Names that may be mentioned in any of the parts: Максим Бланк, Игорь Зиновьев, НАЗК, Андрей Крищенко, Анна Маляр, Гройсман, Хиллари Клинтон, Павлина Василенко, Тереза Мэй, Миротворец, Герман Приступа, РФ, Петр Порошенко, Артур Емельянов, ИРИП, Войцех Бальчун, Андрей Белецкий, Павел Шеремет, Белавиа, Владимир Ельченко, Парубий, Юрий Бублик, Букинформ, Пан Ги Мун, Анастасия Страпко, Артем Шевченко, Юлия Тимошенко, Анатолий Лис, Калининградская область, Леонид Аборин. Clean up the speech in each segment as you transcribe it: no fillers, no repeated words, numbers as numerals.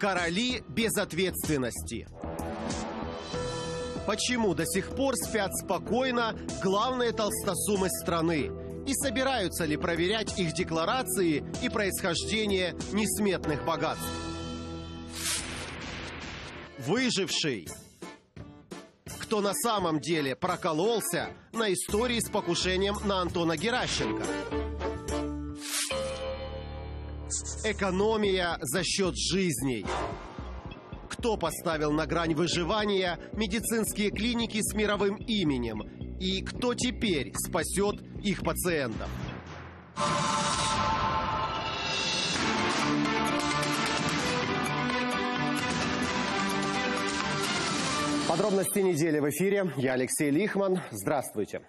Короли безответственности. Почему до сих пор спят спокойно главные толстосумы страны? И собираются ли проверять их декларации и происхождение несметных богатств? Выживший. Кто на самом деле прокололся на истории с покушением на Антона Геращенко? Экономия за счет жизней. Кто поставил на грань выживания медицинские клиники с мировым именем? И кто теперь спасет их пациентов? Подробности недели в эфире. Я Алексей Лихман. Здравствуйте.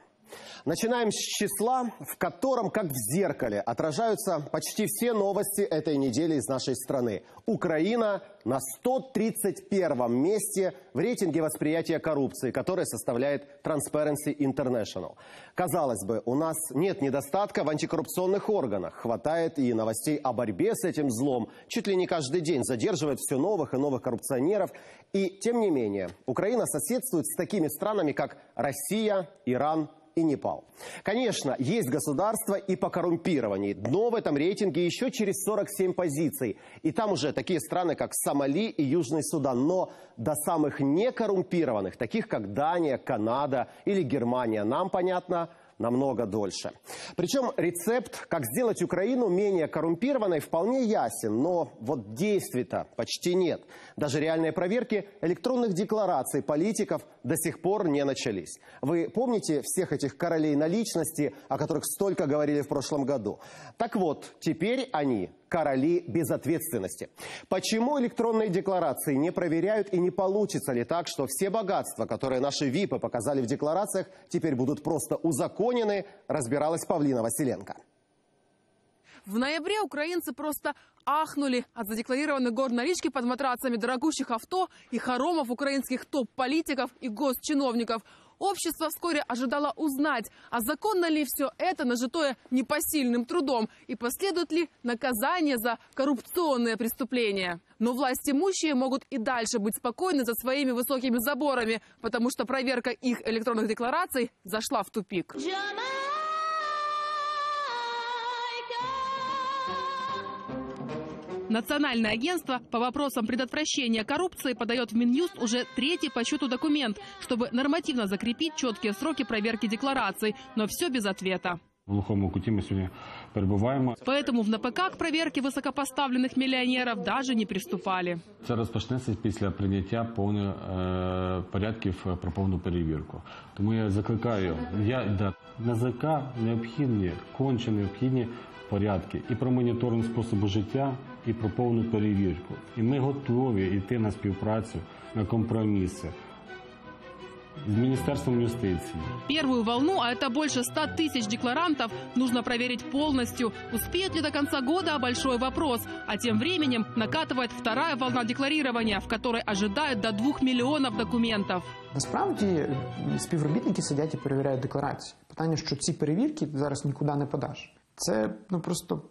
Начинаем с числа, в котором, как в зеркале, отражаются почти все новости этой недели из нашей страны. Украина на 131-м месте в рейтинге восприятия коррупции, который составляет Transparency International. Казалось бы, у нас нет недостатка в антикоррупционных органах. Хватает и новостей о борьбе с этим злом. Чуть ли не каждый день задерживают все новых и новых коррупционеров. И тем не менее, Украина соседствует с такими странами, как Россия, Иран и Непал. Конечно, есть государство и по коррумпированию. Дно в этом рейтинге еще через 47 позиций. И там уже такие страны, как Сомали и Южный Судан. Но до самых некоррумпированных, таких как Дания, Канада или Германия, нам, понятно, намного дольше. Причем рецепт, как сделать Украину менее коррумпированной, вполне ясен, но вот действий-то почти нет. Даже реальные проверки электронных деклараций политиков до сих пор не начались. Вы помните всех этих королей наличности, о которых столько говорили в прошлом году? Так вот, теперь они короли безответственности. Почему электронные декларации не проверяют и не получится ли так, что все богатства, которые наши ВИПы показали в декларациях, теперь будут просто узаконены, разбиралась Павлина Василенко. В ноябре украинцы просто ахнули от задекларированных гор налички под матрацами дорогущих авто и хоромов украинских топ-политиков и госчиновников. Общество вскоре ожидало узнать, а законно ли все это, нажитое непосильным трудом, и последует ли наказание за коррупционные преступления. Но власть имущие могут и дальше быть спокойны за своими высокими заборами, потому что проверка их электронных деклараций зашла в тупик. Национальное агентство по вопросам предотвращения коррупции подает в Минюст уже третий по счету документ, чтобы нормативно закрепить четкие сроки проверки деклараций, но все без ответа. В глухом куте мы сегодня перебываем. Поэтому в НПК к проверке высокопоставленных миллионеров даже не приступали. Это розпочнеться после принятия полных порядков про повну перевірку. Тому я закликаю, НАЗК необхідні, конче необхідні порядки і про моніторинг способу життя, і про повну перевірку. І ми готові йти на співпрацю, на компроміси с Министерством юстиции. Первую волну, а это больше 100 тысяч декларантов, нужно проверить полностью. Успеют ли до конца года – большой вопрос. А тем временем накатывает вторая волна декларирования, в которой ожидают до 2 миллионов документов. Насправді, співробітники сидять и проверяют декларации. Питание, что эти проверки сейчас никуда не подашь. Это ну, просто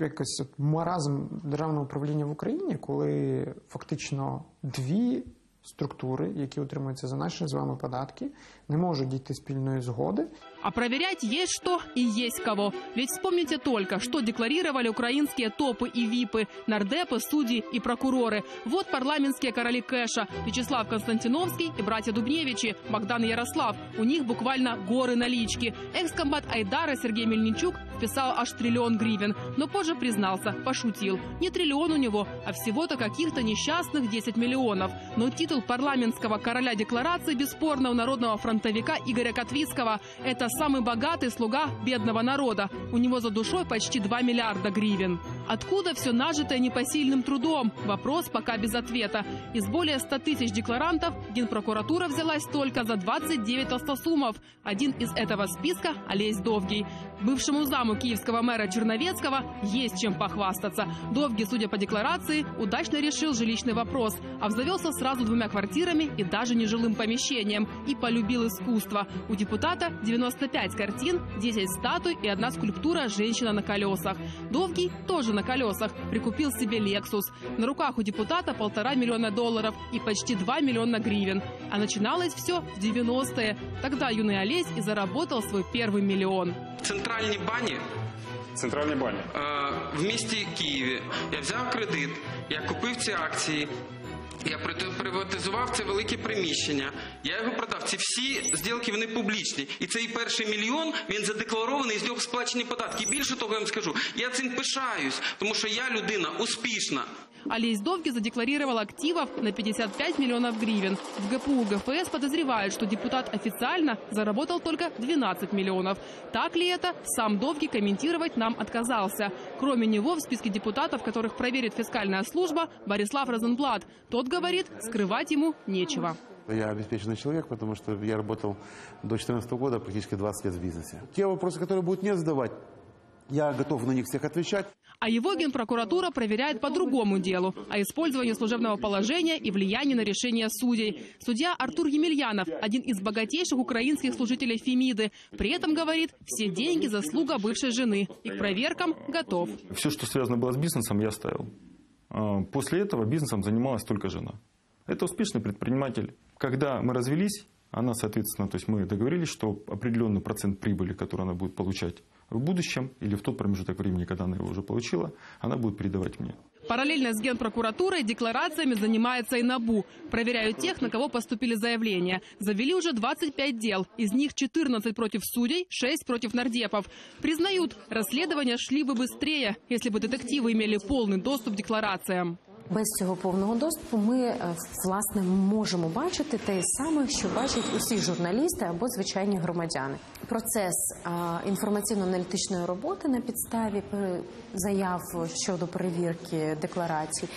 якось маразм державного управления в Украине, когда фактично две структури, які утримуються за наші з вами податки, не можуть дійти спільної згоди. А проверять есть что и есть кого. Ведь вспомните только, что декларировали украинские топы и випы, нардепы, судьи и прокуроры. Вот парламентские короли кэша – Вячеслав Константиновский и братья Дубневичи, Богдан и Ярослав. У них буквально горы налички. Экс-комбат Айдара Сергей Мельничук вписал аж 1 триллион гривен, но позже признался, пошутил. Не 1 триллион у него, а всего-то каких-то несчастных 10 миллионов. Но титул парламентского короля декларации бесспорно у народного фронтовика Игоря Котвицкого. Это самый богатый слуга бедного народа. У него за душой почти 2 миллиарда гривен. Откуда все нажитое непосильным трудом? Вопрос пока без ответа. Из более 100 тысяч декларантов Генпрокуратура взялась только за 29 толстосумов. Один из этого списка – Олесь Довгий. Бывшему заму киевского мэра Черновецкого есть чем похвастаться. Довгий, судя по декларации, удачно решил жилищный вопрос. Обзавелся сразу двумя квартирами и даже нежилым помещением. И полюбил искусство. У депутата 95 картин, 10 статуй и одна скульптура «Женщина на колесах». Довгий тоже на колесах. Прикупил себе «Лексус». На руках у депутата $1,5 миллиона и почти 2 миллиона гривен. А начиналось все в 90-е. Тогда юный Олесь и заработал свой первый миллион. В центральной бане? В центральной бане. В місті Києві я взяв кредит, я купив ці акції, я приватизував це велике приміщення, я його продав. Ці всі зділки, вони публічні. І цей перший мільйон, він задекларований, з нього сплачені податки. Більше того, я вам скажу, я цим пишаюсь, тому що я людина успішна. Олесь Довгий задекларировал активов на 55 миллионов гривен. В ГПУ ГФС подозревают, что депутат официально заработал только 12 миллионов. Так ли это, сам Довгий комментировать нам отказался. Кроме него в списке депутатов, которых проверит фискальная служба, Борислав Розенблат. Тот говорит, скрывать ему нечего. Я обеспеченный человек, потому что я работал до 2014 года, практически 20 лет в бизнесе. Те вопросы, которые будут мне задавать, я готов на них всех отвечать. А его генпрокуратура проверяет по другому делу – о использовании служебного положения и влиянии на решение судей. Судья Артур Емельянов – один из богатейших украинских служителей Фемиды. При этом говорит, все деньги – заслуга бывшей жены. И к проверкам готов. Все, что связано было с бизнесом, я оставил. После этого бизнесом занималась только жена. Это успешный предприниматель. Когда мы развелись, она, соответственно, то есть мы договорились, что определенный процент прибыли, который она будет получать в будущем или в тот промежуток времени, когда она его уже получила, она будет передавать мне. Параллельно с Генпрокуратурой декларациями занимается и НАБУ. Проверяют тех, на кого поступили заявления. Завели уже 25 дел. Из них 14 против судей, 6 против нардепов. Признают, расследования шли бы быстрее, если бы детективы имели полный доступ к декларациям. Без цього повного доступу ми, власне, можемо бачити те саме, що бачать усі журналісти або звичайні громадяни. Процес інформаційно-аналітичної роботи на підставі заяв щодо перевірки декларацій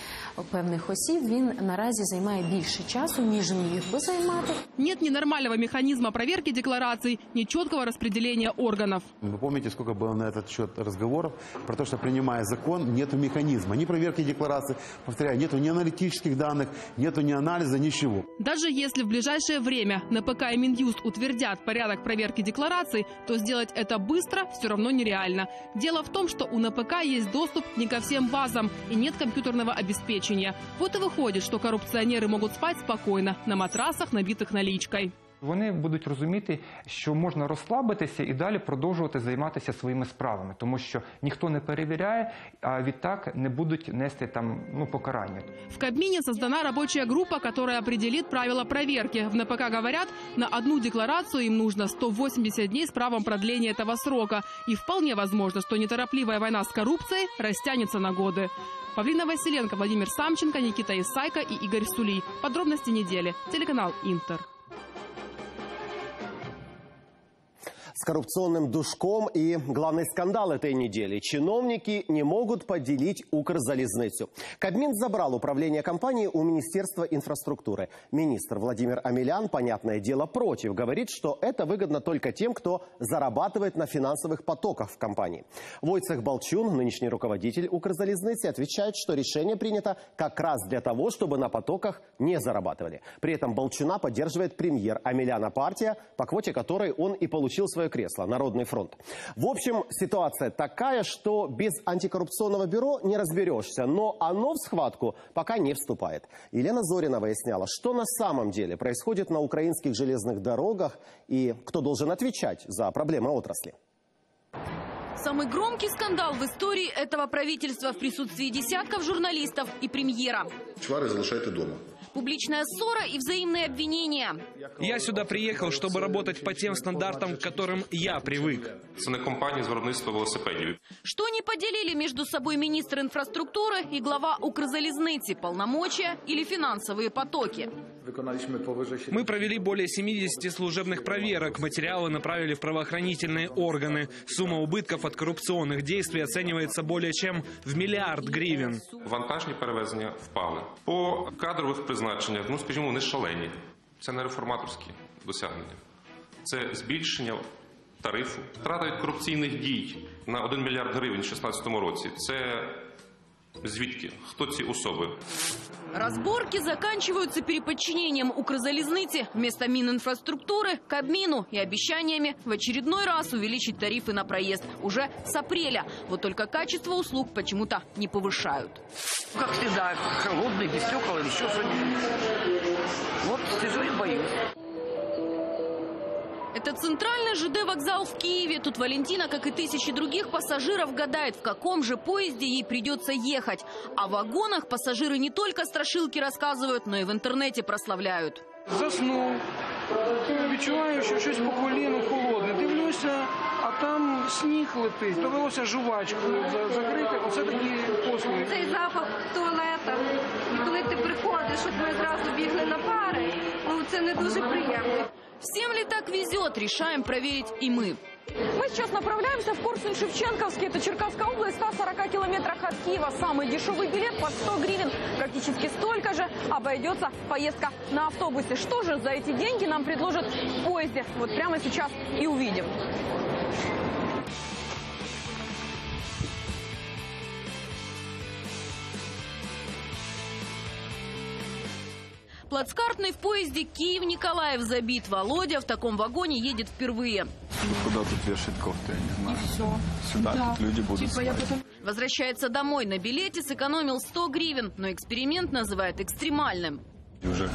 певних осіб, він наразі займає більше часу, ніж міг би займати. Нет ни нормального механизма проверки деклараций, ни четкого распределения органов. Вы помните, сколько было на этот счет разговоров про то, что, принимая закон, нет механизма ни проверки деклараций, повторяю, нету ни аналитических данных, нету ни анализа, ничего. Даже если в ближайшее время НПК и Минюст утвердят порядок проверки деклараций, то сделать это быстро все равно нереально. Дело в том, что у НПК есть доступ не ко всем базам и нет компьютерного обеспечения. Вот и выходит, что коррупционеры могут спать спокойно на матрасах, набитых наличкой. Вони будуть розуміти, що можна розслабитися і далі продовжувати займатися своїми справами, тому що ніхто не перевіряє, а відтак не будуть нести там, покарання. В Кабмине создана рабочая группа, которая определит правила проверки. В НПК говорят, на одну декларацию им нужно 180 дней с правом продления этого срока. И вполне возможно, что неторопливая война с коррупцией растянется на годы. Павлина Василенко, Владимир Самченко, Никита Исайко и Игорь Стулий. Подробности недели. Телеканал Интер. С коррупционным душком и главный скандал этой недели. Чиновники не могут поделить Укрзалезницу. Кабмин забрал управление компанией у Министерства инфраструктуры. Министр Владимир Омелян, понятное дело, против. Говорит, что это выгодно только тем, кто зарабатывает на финансовых потоках в компании. Войцех Бальчун, нынешний руководитель Укрзалезницы, отвечает, что решение принято как раз для того, чтобы на потоках не зарабатывали. При этом Бальчуна поддерживает премьер Омеляна партия, по квоте которой он и получил свое кресло, Народный фронт. В общем, ситуация такая, что без антикоррупционного бюро не разберешься, но оно в схватку пока не вступает. Елена Зорина выясняла, что на самом деле происходит на украинских железных дорогах и кто должен отвечать за проблемы отрасли. Самый громкий скандал в истории этого правительства в присутствии десятков журналистов и премьера. Чвары залишайте дома. Публичная ссора и взаимные обвинения. Я сюда приехал, чтобы работать по тем стандартам, к которым я привык. Что не поделили между собой министр инфраструктуры и глава Укрзалезницы, полномочия или финансовые потоки? Мы провели более 70 служебных проверок. Материалы направили в правоохранительные органы. Сумма убытков от коррупционных действий оценивается более чем в миллиард гривен. Вантажные перевезения впали. По кадровых призначениях, скажем, они шалені. Это не реформаторские достижения. Это увеличение тарифу. Втрата від корупційних дій на 1 мільярд гривень у 2016 році – це... Звідки? Кто эти особы? Разборки заканчиваются переподчинением Укрзалезницы вместо Мининфраструктуры к обмину и обещаниями в очередной раз увеличить тарифы на проезд уже с апреля. Вот только качество услуг почему-то не повышают. Как всегда, холодный, без стекол, еще что-нибудь. Вот, сижу и боюсь. Это центральный ЖД-вокзал в Киеве. Тут Валентина, как и тысячи других пассажиров, гадает, в каком же поезде ей придется ехать. О вагонах пассажиры не только страшилки рассказывают, но и в интернете прославляют. Заснул, відчуваю, що щось по коліну холодне. Дивлюся, а там сніг летить. Довелося жувачку закрити. Оце такі послуги. Цей запах туалета. І коли ти приходиш, щоб ми одразу бігли на пари, ну, це не дуже приємно. Всем ли так везет, решаем проверить и мы. Мы сейчас направляемся в Корсунь-Шевченковский, это Черкасская область, в 140 километрах от Киева. Самый дешевый билет по 100 гривен, практически столько же обойдется поездка на автобусе. Что же за эти деньги нам предложат в поезде? Вот прямо сейчас и увидим. Плацкартный в поезде Киев-Николаев забит. Володя в таком вагоне едет впервые. Куда тут вешать кофты, я не знаю. И все. Сюда да. Тут люди будут типа потом... Возвращается домой. На билете сэкономил 100 гривен, но эксперимент называет экстремальным. И уже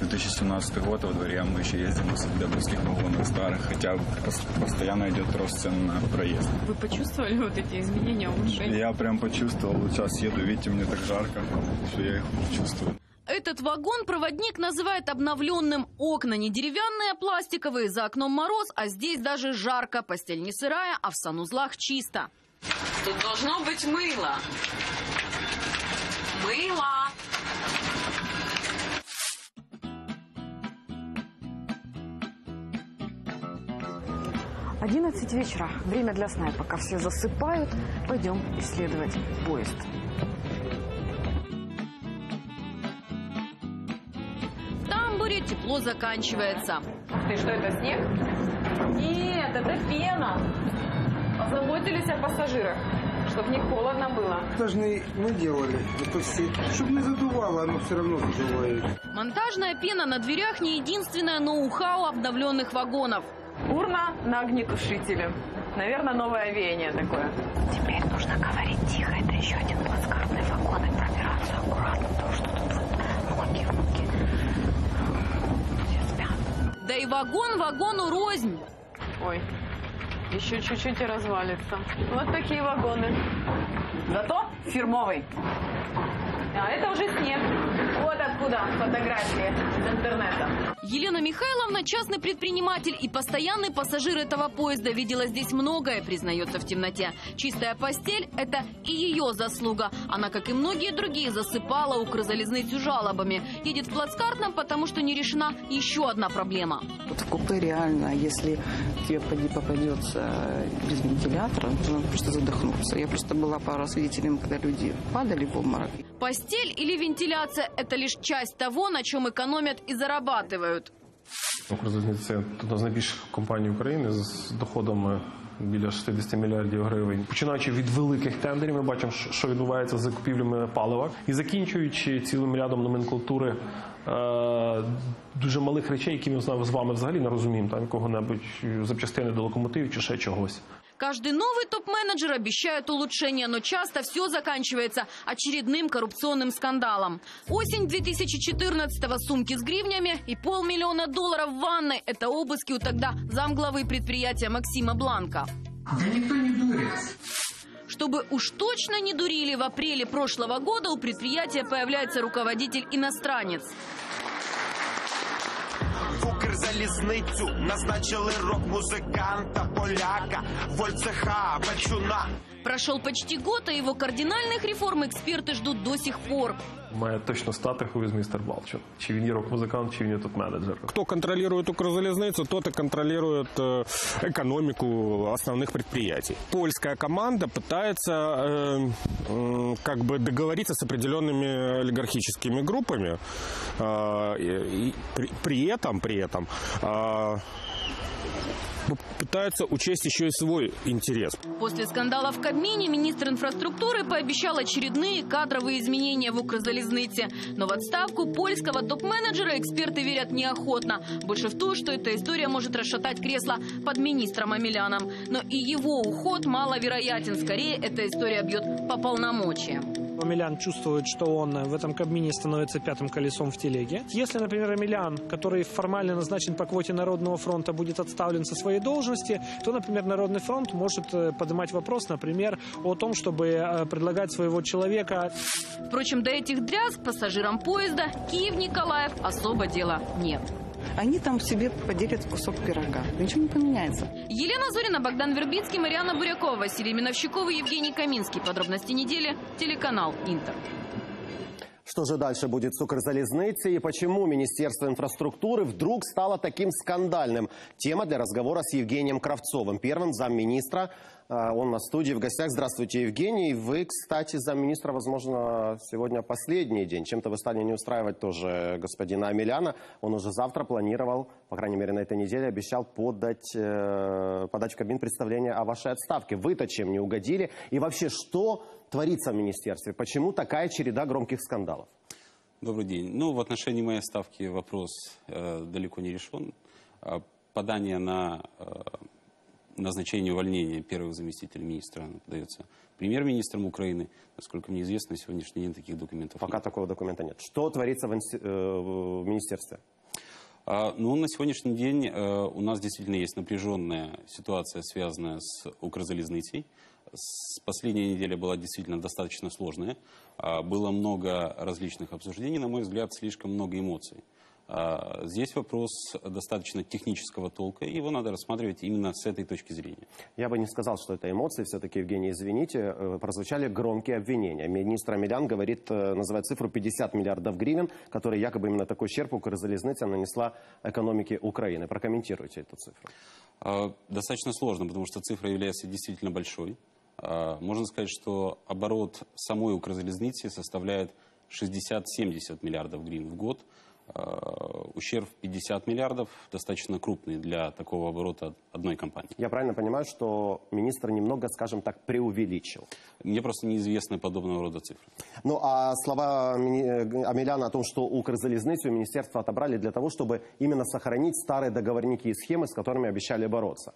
2017 год во дворе мы еще ездим из дорогих вагонов старых, хотя постоянно идет рост цен на проезд. Вы почувствовали вот эти изменения, улучшения? Я прям почувствовал. Вот сейчас еду, видите, мне так жарко, что я их чувствую. Этот вагон проводник называет обновленным. Окна не деревянные, а пластиковые. За окном мороз, а здесь даже жарко. Постель не сырая, а в санузлах чисто. Тут должно быть мыло. Мыло. Одиннадцать вечера. Время для сна. Пока все засыпают, пойдем исследовать поезд. Тепло заканчивается. Ух ты, что это, снег? Нет, это пена. Позаботились о пассажирах, чтобы не холодно было. Должны мы делали, допустим, чтобы не задувало, оно все равно задувает. Монтажная пена на дверях не единственное ноу-хау обновленных вагонов. Урна на огнетушителе. Наверное, новое веяние такое. Теперь нужно говорить тихо. Это еще один плацкартный вагон. И пробираться аккуратно, потому что тут вот ноги. Да и вагон вагону рознь. Ой, еще чуть-чуть и развалится. Вот такие вагоны. Зато фирмовый. А это уже снег. Вот откуда фотографии из интернета. Елена Михайловна частный предприниматель и постоянный пассажир этого поезда. Видела здесь многое, признается в темноте. Чистая постель – это и ее заслуга. Она, как и многие другие, засыпала Укрзалезницу жалобами. Едет в плацкартном, потому что не решена еще одна проблема. Вот в купе реально, если тебе попадется без вентилятора, нужно просто задохнуться. Я просто была пара свидетелем, когда люди падали в обморок. Постель или вентиляция – это лишь часть того, на чем экономят и зарабатывают. Укрзалізниця – одна з найбільших компаній України з доходами біля 60 мільярдів гривень. Починаючи від великих тендерів, ми бачимо, що відбувається з закупівлями палива. І закінчуючи цілим рядом номенклатури дуже малих речей, які ми з вами взагалі не розуміємо, там якого-небудь запчастини до локомотивів чи ще чогось. Каждый новый топ-менеджер обещает улучшения, но часто все заканчивается очередным коррупционным скандалом. Осень 2014-го, сумки с гривнями и $500 000 в ванной – это обыски у тогда замглавы предприятия Максима Бланка. Да никто не дурит. Чтобы уж точно не дурили, в апреле прошлого года у предприятия появляется руководитель-иностранец. В Укрзалізницю назначили рок-музыканта, поляка, Войцеха Бальчуна. Прошел почти год, а его кардинальных реформ эксперты ждут до сих пор. Має точно стати хуй з містер Балчун. Чи він є рок-музикант, чи він є тут менеджер. Хто контролює Укрзалізницю, тот і контролює економіку основних підприємств. Польська команда намагається как бы договориться з определеними олігархічними групами. При этом пытаются учесть еще и свой интерес. После скандала в Кабмине министр инфраструктуры пообещал очередные кадровые изменения в Укрзалезныце. Но в отставку польского топ-менеджера эксперты верят неохотно. Больше в то, что эта история может расшатать кресло под министром Омеляном. Но и его уход маловероятен. Скорее, эта история бьет по полномочиям. Омелян чувствует, что он в этом Кабмине становится пятым колесом в телеге. Если, например, Омелян, который формально назначен по квоте Народного фронта, будет отставлен со своей должности, то, например, Народный фронт может поднимать вопрос, например, о том, чтобы предлагать своего человека. Впрочем, до этих дрязг пассажирам поезда Киев-Николаев особо дела нет. Они там себе поделят кусок пирога. Ничего не поменяется. Елена Зорина, Богдан Вербицкий, Марианна Бурякова, Василий Миновщиков и Евгений Каминский. Подробности недели. Телеканал Интер. Что же дальше будет с Укрзалезницей и почему Министерство инфраструктуры вдруг стало таким скандальным? Тема для разговора с Евгением Кравцовым, первым замминистра. Он на студии в гостях. Здравствуйте, Евгений. Вы, кстати, замминистра, возможно, сегодня последний день. Чем-то вы стали не устраивать тоже господина Омеляна. Он уже завтра планировал, по крайней мере, на этой неделе, обещал подать в Кабмин представление о вашей отставке. Вы-то чем не угодили? И вообще, что творится в министерстве? Почему такая череда громких скандалов? Добрый день. Ну, в отношении моей отставки вопрос далеко не решен. Подание на... назначение увольнения первого заместителя министра подается премьер-министром Украины. Насколько мне известно, на сегодняшний день таких документов нет. Пока такого документа нет. Что творится в министерстве? Ну, на сегодняшний день у нас действительно есть напряженная ситуация, связанная с Укрзалезницей. Последняя неделя была действительно достаточно сложная. Было много различных обсуждений, на мой взгляд, слишком много эмоций. Здесь вопрос достаточно технического толка, и его надо рассматривать именно с этой точки зрения. Я бы не сказал, что это эмоции, все-таки, Евгений, извините, прозвучали громкие обвинения. Министр Омелян говорит, называет цифру 50 миллиардов гривен, которые якобы именно такой ущерб Укрзалезница нанесла экономике Украины. Прокомментируйте эту цифру. Достаточно сложно, потому что цифра является действительно большой. Можно сказать, что оборот самой Укрзалезницы составляет 60-70 миллиардов гривен в год. Ущерб 50 миллиардов достаточно крупный для такого оборота одной компании. Я правильно понимаю, что министр немного, скажем так, преувеличил? Мне просто неизвестны подобного рода цифры. Ну, а слова Омеляна о том, что Укрзалезницу министерство отобрали для того, чтобы именно сохранить старые договорники и схемы, с которыми обещали бороться.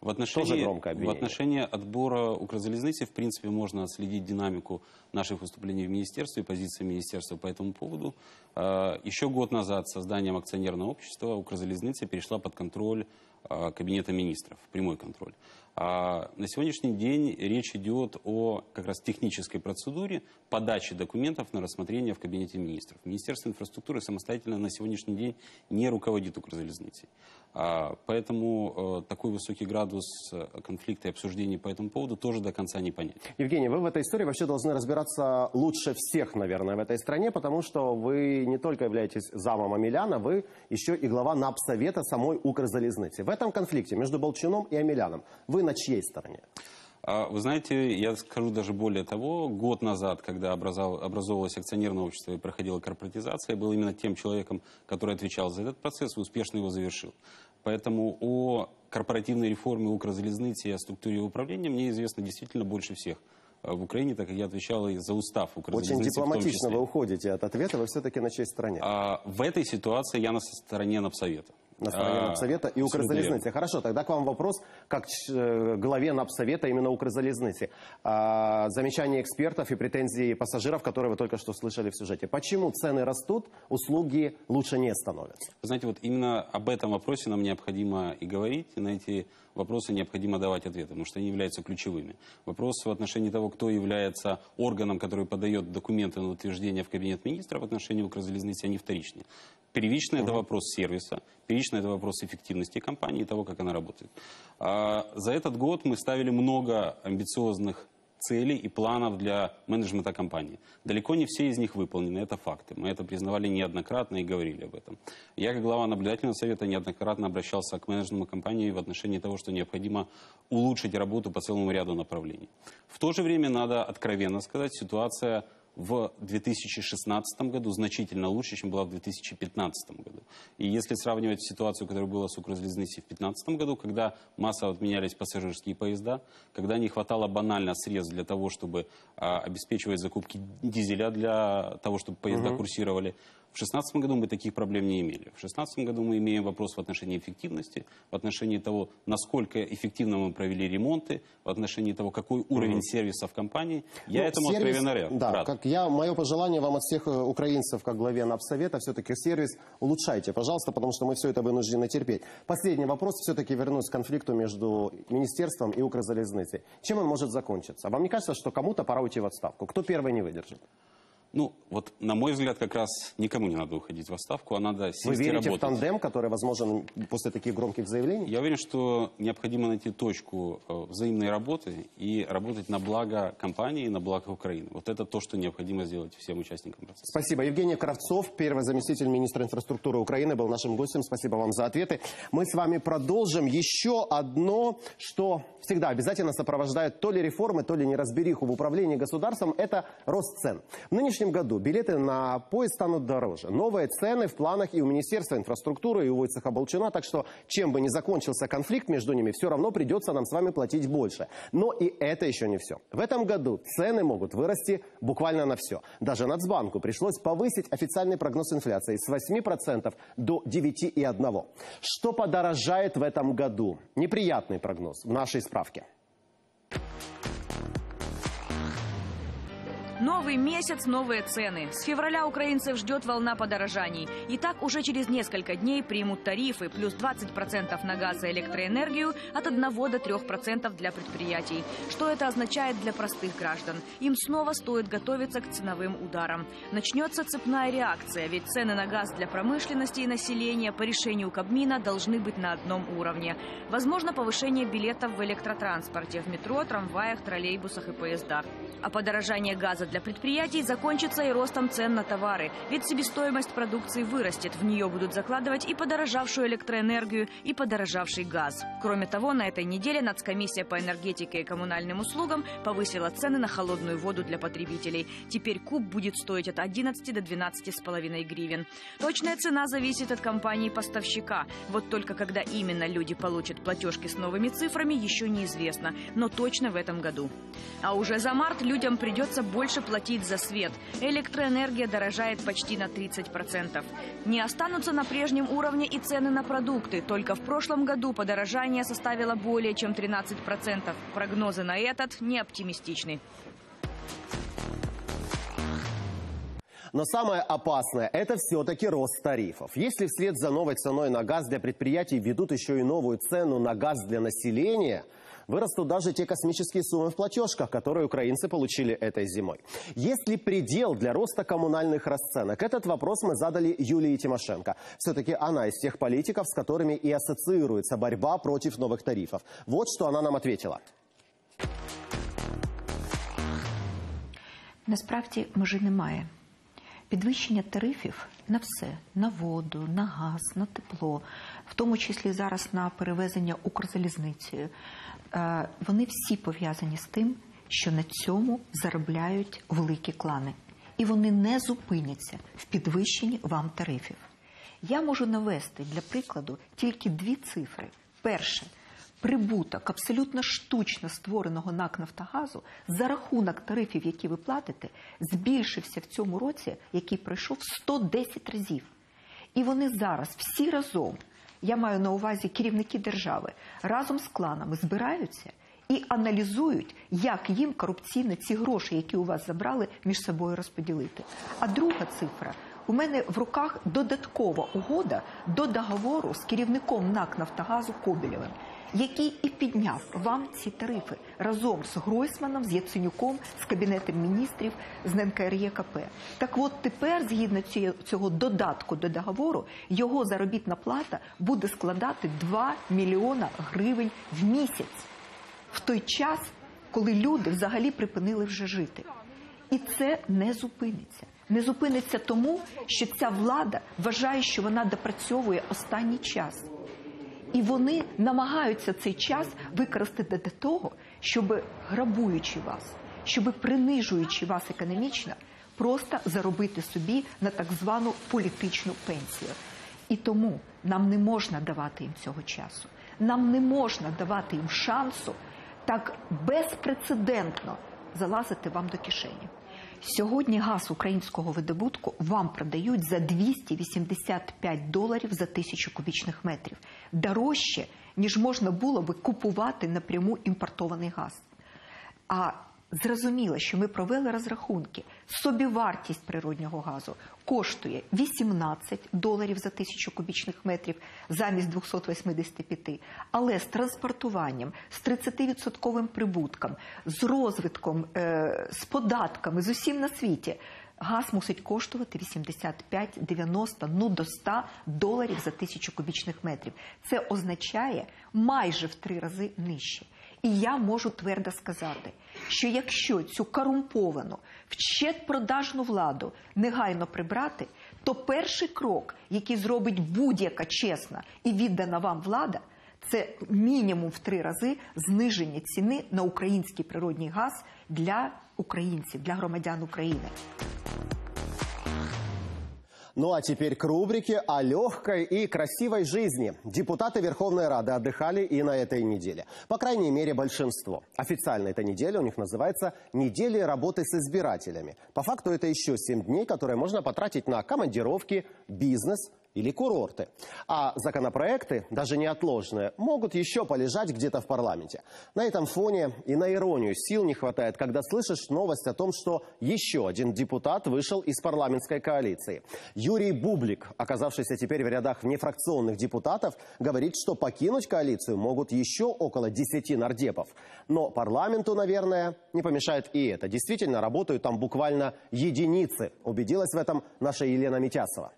В отношении отбора Укрзалезницы, в принципе, можно отследить динамику наших выступлений в министерстве и позиции министерства по этому поводу. Еще год назад созданием акционерного общества Укрзалезница перешла под контроль Кабинета министров, прямой контроль. А на сегодняшний день речь идет о как раз технической процедуре подачи документов на рассмотрение в Кабинете министров. Министерство инфраструктуры самостоятельно на сегодняшний день не руководит Укрзалезницей. Поэтому такой высокий градус конфликта и обсуждений по этому поводу тоже до конца не понятен. Евгений, вы в этой истории вообще должны разбираться лучше всех, наверное, в этой стране, потому что вы не только являетесь замом Омеляна, вы еще и глава НАП-совета самой Укрзалезницы. В этом конфликте между Бальчуном и Омеляном вы на чьей стороне? Вы знаете, я скажу даже более того, год назад, когда образовывалось акционерное общество и проходила корпоратизация, я был именно тем человеком, который отвечал за этот процесс и успешно его завершил. Поэтому о корпоративной реформе Укрзалезницы и о структуре управления мне известно действительно больше всех в Украине, так как я отвечал и за устав Укрзалезницы. Очень дипломатично вы уходите от ответа, вы все-таки на чьей стороне? В этой ситуации я на стороне НАПсовета. На стороне НАПсовета и Укрзалезницы. Хорошо, тогда к вам вопрос, как главе НАПсовета именно Укрзалезницы. Замечания экспертов и претензии пассажиров, которые вы только что слышали в сюжете. Почему цены растут, услуги лучше не становятся? Вы знаете, вот именно об этом вопросе нам необходимо и говорить, и на эти вопросы необходимо давать ответы, потому что они являются ключевыми. Вопрос в отношении того, кто является органом, который подает документы на утверждение в Кабинет министров, в отношении Укрзалезницы, они вторичные. Первичный это вопрос сервиса, первичный это вопрос эффективности компании и того, как она работает. За этот год мы ставили много амбициозных целей и планов для менеджмента компании. Далеко не все из них выполнены, это факты. Мы это признавали неоднократно и говорили об этом. Я, как глава наблюдательного совета, неоднократно обращался к менеджменту компании в отношении того, что необходимо улучшить работу по целому ряду направлений. В то же время надо откровенно сказать, ситуация в 2016 году значительно лучше, чем была в 2015 году. И если сравнивать ситуацию, которая была с Укрзалезницей в 2015 году, когда массово отменялись пассажирские поезда, когда не хватало банально средств для того, чтобы обеспечивать закупки дизеля для того, чтобы поезда курсировали, в 2016 году мы таких проблем не имели. В 2016 году мы имеем вопрос в отношении эффективности, в отношении того, насколько эффективно мы провели ремонты, в отношении того, какой уровень сервиса в компании. Я этому откровенно рад. Да, мое пожелание вам от всех украинцев, как главе Напсовета, все-таки сервис улучшайте, пожалуйста, потому что мы все это вынуждены терпеть. Последний вопрос, все-таки вернусь к конфликту между министерством и Укрзалезницей. Чем он может закончиться? Вам не кажется, что кому-то пора уйти в отставку? Кто первый не выдержит? Ну, вот, на мой взгляд, как раз никому не надо уходить в отставку, а надо сесть и работать. Вы верите в тандем, который возможен после таких громких заявлений? Я уверен, что необходимо найти точку взаимной работы и работать на благо компании, на благо Украины. Вот это то, что необходимо сделать всем участникам процесса. Спасибо. Евгений Кравцов, первый заместитель министра инфраструктуры Украины, был нашим гостем. Спасибо вам за ответы. Мы с вами продолжим. Еще одно, что всегда обязательно сопровождает то ли реформы, то ли неразбериху в управлении государством, это рост цен. В нынешнем году билеты на поезд станут дороже. Новые цены в планах и у Министерства инфраструктуры, и у Войцеха Бальчуна. Так что, чем бы ни закончился конфликт между ними, все равно придется нам с вами платить больше. Но и это еще не все. В этом году цены могут вырасти буквально на все. Даже Нацбанку пришлось повысить официальный прогноз инфляции с 8% до 9,1%. Что подорожает в этом году? Неприятный прогноз в нашей справке. Новый месяц, новые цены. С февраля украинцев ждет волна подорожаний. И так уже через несколько дней примут тарифы плюс 20% на газ и электроэнергию, от 1 до 3% для предприятий. Что это означает для простых граждан? Им снова стоит готовиться к ценовым ударам. Начнется цепная реакция, ведь цены на газ для промышленности и населения по решению Кабмина должны быть на одном уровне. Возможно повышение билетов в электротранспорте, в метро, трамваях, троллейбусах и поездах. А подорожание газа для предприятий закончится и ростом цен на товары. Ведь себестоимость продукции вырастет. В нее будут закладывать и подорожавшую электроэнергию, и подорожавший газ. Кроме того, на этой неделе Нацкомиссия по энергетике и коммунальным услугам повысила цены на холодную воду для потребителей. Теперь куб будет стоить от 11 до 12,5 гривен. Точная цена зависит от компании-поставщика. Вот только когда именно люди получат платежки с новыми цифрами, еще неизвестно. Но точно в этом году. А уже за март людям придется больше платить за свет. Электроэнергия дорожает почти на 30%. Не останутся на прежнем уровне и цены на продукты. Только в прошлом году подорожание составило более чем 13%. Прогнозы на этот не оптимистичны. Но самое опасное – это все-таки рост тарифов. Если вслед за новой ценой на газ для предприятий введут еще и новую цену на газ для населения, вырастут даже те космические суммы в платежках, которые украинцы получили этой зимой. Есть ли предел для роста коммунальных расценок? Этот вопрос мы задали Юлии Тимошенко. Все-таки она из тех политиков, с которыми и ассоциируется борьба против новых тарифов. Вот что она нам ответила. Насправді межі немає. Підвищення тарифів на все, на воду, на газ, на тепло, в тому числі зараз на перевезення Укрзалізницею, вони всі пов'язані з тим, що на цьому заробляють великі клани. І вони не зупиняться в підвищенні вам тарифів. Я можу навести, для прикладу, тільки дві цифри. Перше. Прибуток абсолютно штучно створеного НАК «Нафтогазу» за рахунок тарифів, які ви платите, збільшився в цьому році, який пройшов 110 разів. І вони зараз всі разом, я маю на увазі керівники держави, разом з кланами збираються і аналізують, як їм корупційно ці гроші, які у вас забрали, між собою розподілити. А друга цифра – у мене в руках додаткова угода до договору з керівником НАК «Нафтогазу» Кобелєвим, який і підняв вам ці тарифи разом з Гройсманом, з Яценюком, з Кабінетом міністрів, з НКРЕКП. Так от тепер, згідно цього додатку до договору, його заробітна плата буде складати 2 мільйона гривень в місяць, в той час, коли люди взагалі припинили вже жити. І це не зупиниться. Не зупиниться тому, що ця влада вважає, що вона допрацьовує останній час. І вони намагаються цей час використати для того, щоб, грабуючи вас, щоб принижуючи вас економічно, просто заробити собі на так звану політичну пенсію. І тому нам не можна давати їм цього часу. Нам не можна давати їм шансу так безпрецедентно залазити вам до кишені. Сьогодні газ українського видобутку вам продають за $285 за 1000 кубічних метрів. Дорожче, ніж можна було би купувати напряму імпортований газ. А зрозуміло, що ми провели розрахунки. Собівартість природнього газу коштує $18 за 1000 кубічних метрів замість 285. Але з транспортуванням, з 30% прибутком, з розвитком, з податками, з усім на світі, газ мусить коштувати $85, $90, ну до $100 за 1000 кубічних метрів. Це означає майже в 3 рази нижче. І я можу твердо сказати, що якщо цю корумповану, вщетпродажну владу негайно прибрати, то перший крок, який зробить будь-яка чесна і віддана вам влада, це мінімум в 3 рази зниження ціни на український природний газ для українців, для громадян України. Ну а теперь к рубрике о легкой и красивой жизни. Депутаты Верховной Рады отдыхали и на этой неделе. По крайней мере, большинство. Официально эта неделя у них называется «Неделя работы с избирателями». По факту это еще 7 дней, которые можно потратить на командировки, бизнес или курорты. А законопроекты, даже неотложные, могут еще полежать где-то в парламенте. На этом фоне и на иронию сил не хватает, когда слышишь новость о том, что еще один депутат вышел из парламентской коалиции. Юрий Бублик, оказавшийся теперь в рядах внефракционных депутатов, говорит, что покинуть коалицию могут еще около 10 нардепов. Но парламенту, наверное, не помешает и это. Действительно, работают там буквально единицы. Убедилась в этом наша Елена Митясова.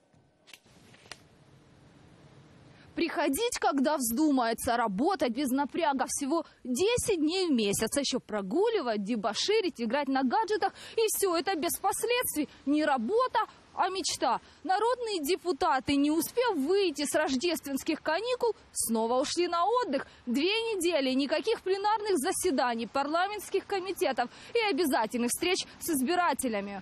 Приходить, когда вздумается, работать без напряга всего 10 дней в месяц, а еще прогуливать, дебоширить, играть на гаджетах. И все это без последствий. Не работа, а мечта. Народные депутаты, не успев выйти с рождественских каникул, снова ушли на отдых. 2 недели никаких пленарных заседаний, парламентских комитетов и обязательных встреч с избирателями.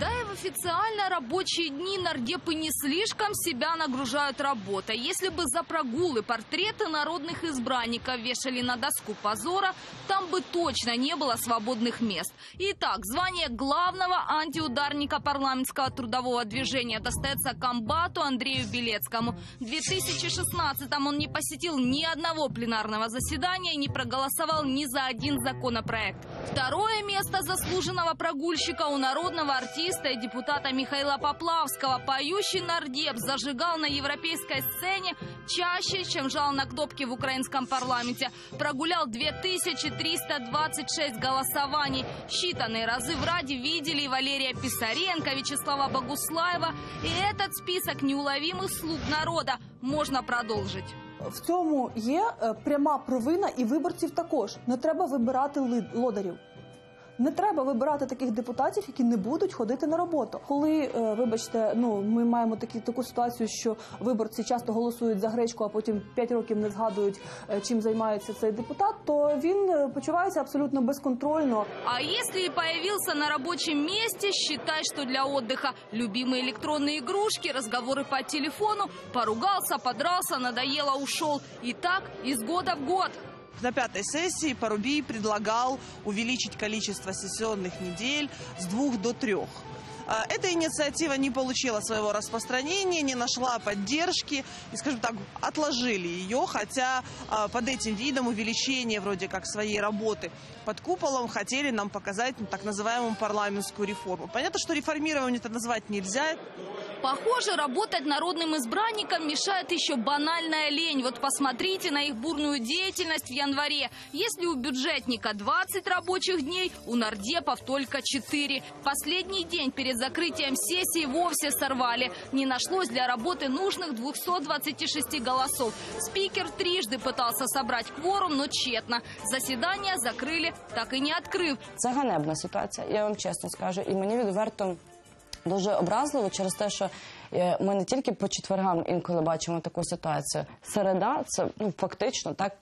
Да и в официально рабочие дни нардепы не слишком себя нагружают работой. Если бы за прогулы портреты народных избранников вешали на доску позора, там бы точно не было свободных мест. Итак, звание главного антиударника парламентского трудового движения достается комбату Андрею Белецкому. В 2016-м он не посетил ни одного пленарного заседания и не проголосовал ни за один законопроект. Второе место заслуженного прогульщика у народного артиста и депутата Михаила Поплавского. Поющий нардеп зажигал на европейской сцене чаще, чем жал на кнопки в украинском парламенте. Прогулял 2326 голосований. Считанные разы в Раде видели и Валерия Писаренко, Вячеслава Богуслаева. И этот список неуловимых слуг народа можно продолжить. В цьому є пряма провина і виборців також. Не треба вибирати лодарів. Не треба вибирати таких депутатів, які не будуть ходити на роботу. Коли, вибачте, ми маємо таку ситуацію, що виборці часто голосують за гречку, а потім 5 років не згадують, чим займається цей депутат, то він почувається абсолютно безконтрольно. А якщо і з'явився на робочому місці, вважай, що для відпочинку любимі електронні ігрушки, розмови по телефону, поругався, подрався, надоело, пішов. І так, із року в рік. На 5-й сессии Парубий предлагал увеличить количество сессионных недель с 2 до 3. Эта инициатива не получила своего распространения, не нашла поддержки и, скажем так, отложили ее, хотя под этим видом увеличения вроде как своей работы под куполом хотели нам показать так называемую парламентскую реформу. Понятно, что реформирование это назвать нельзя. Похоже, работать народным избранникам мешает еще банальная лень. Вот посмотрите на их бурную деятельность в январе. Если у бюджетника 20 рабочих дней, у нардепов только 4. Последний день перед закрытием сессии вовсе сорвали. Не нашлось для работы нужных 226 голосов. Спикер трижды пытался собрать кворум, но тщетно. Заседание закрыли, так и не открыв. Это ганебная ситуация, я вам честно скажу. И мне відверто дуже образливо через те, що ми не тільки по четвергам інколи бачимо таку ситуацію. Середа – це фактично так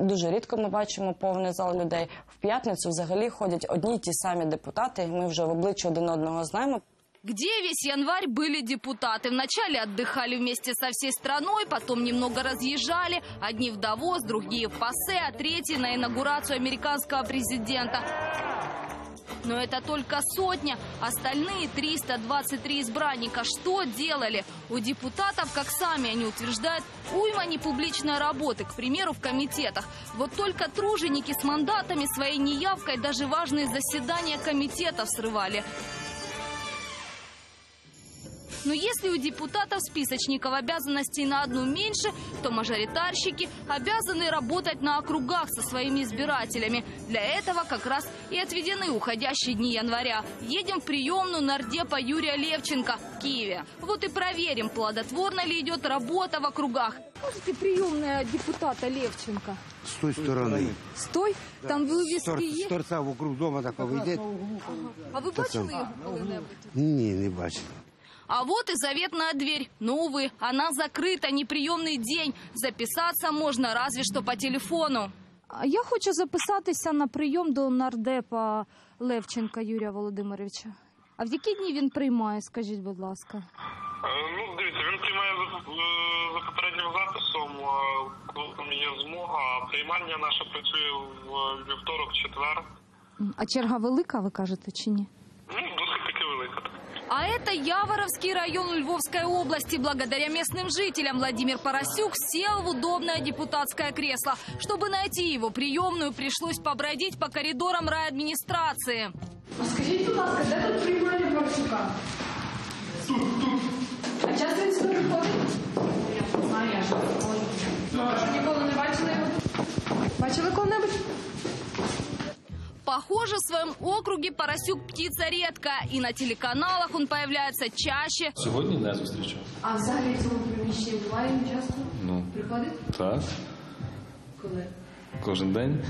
дуже рідко ми бачимо повний зал людей. В п'ятницю взагалі ходять одні й ті самі депутати, і ми вже в обличчя один одного знаємо. Где весь январь были депутаты? Вначале отдыхали вместе со всей страной, потом немного разъезжали. Одни в Давос, другие в Пассе, а третьи на инаугурацию американского президента. Но это только сотня. Остальные 323 избранника что делали? У депутатов, как сами они утверждают, уйма непубличной работы, к примеру, в комитетах. Вот только труженики с мандатами своей неявкой даже важные заседания комитетов срывали. Но если у депутатов-списочников обязанностей на одну меньше, то мажоритарщики обязаны работать на округах со своими избирателями. Для этого как раз и отведены уходящие дни января. Едем в приемную нардепа Юрия Левченко в Киеве. Вот и проверим, плодотворно ли идет работа в округах. Можете приемная депутата Левченко? С той стороны. С той? Да. Там вывески. С торца вокруг дома так выйдет. А вы бачили ее? Не бачили. А вот и заветная дверь. Но, увы, она закрыта, неприемный день. Записаться можно разве что по телефону. Я хочу записаться на прием до нардепа Левченка Юрия Володимировича. А в какие дни он принимает, скажите, будь ласка? Ну, дивіться, він приймає за попереднім записом, коли там є змога. А приймання наше працює в вівторок, четвер. А черга велика, ви кажете, чи ні? Ну, досить таки велика. А это Яворовский район Львовской области. Благодаря местным жителям Владимир Поросюк сел в удобное депутатское кресло. Чтобы найти его приемную, пришлось побродить по коридорам райадминистрации. Скажите, пожалуйста, когда тут принимали Поросюка? Тут. А часто он сюда приходит? Я не знаю, я же никогда не бачила его. Бачила кого-нибудь? Похоже, в своем округе Поросюк птица редкая, и на телеканалах он появляется чаще. Сегодня я встречу. А в зале примещения бывает часто? Ну, приходит? Так. Когда? Каждый день.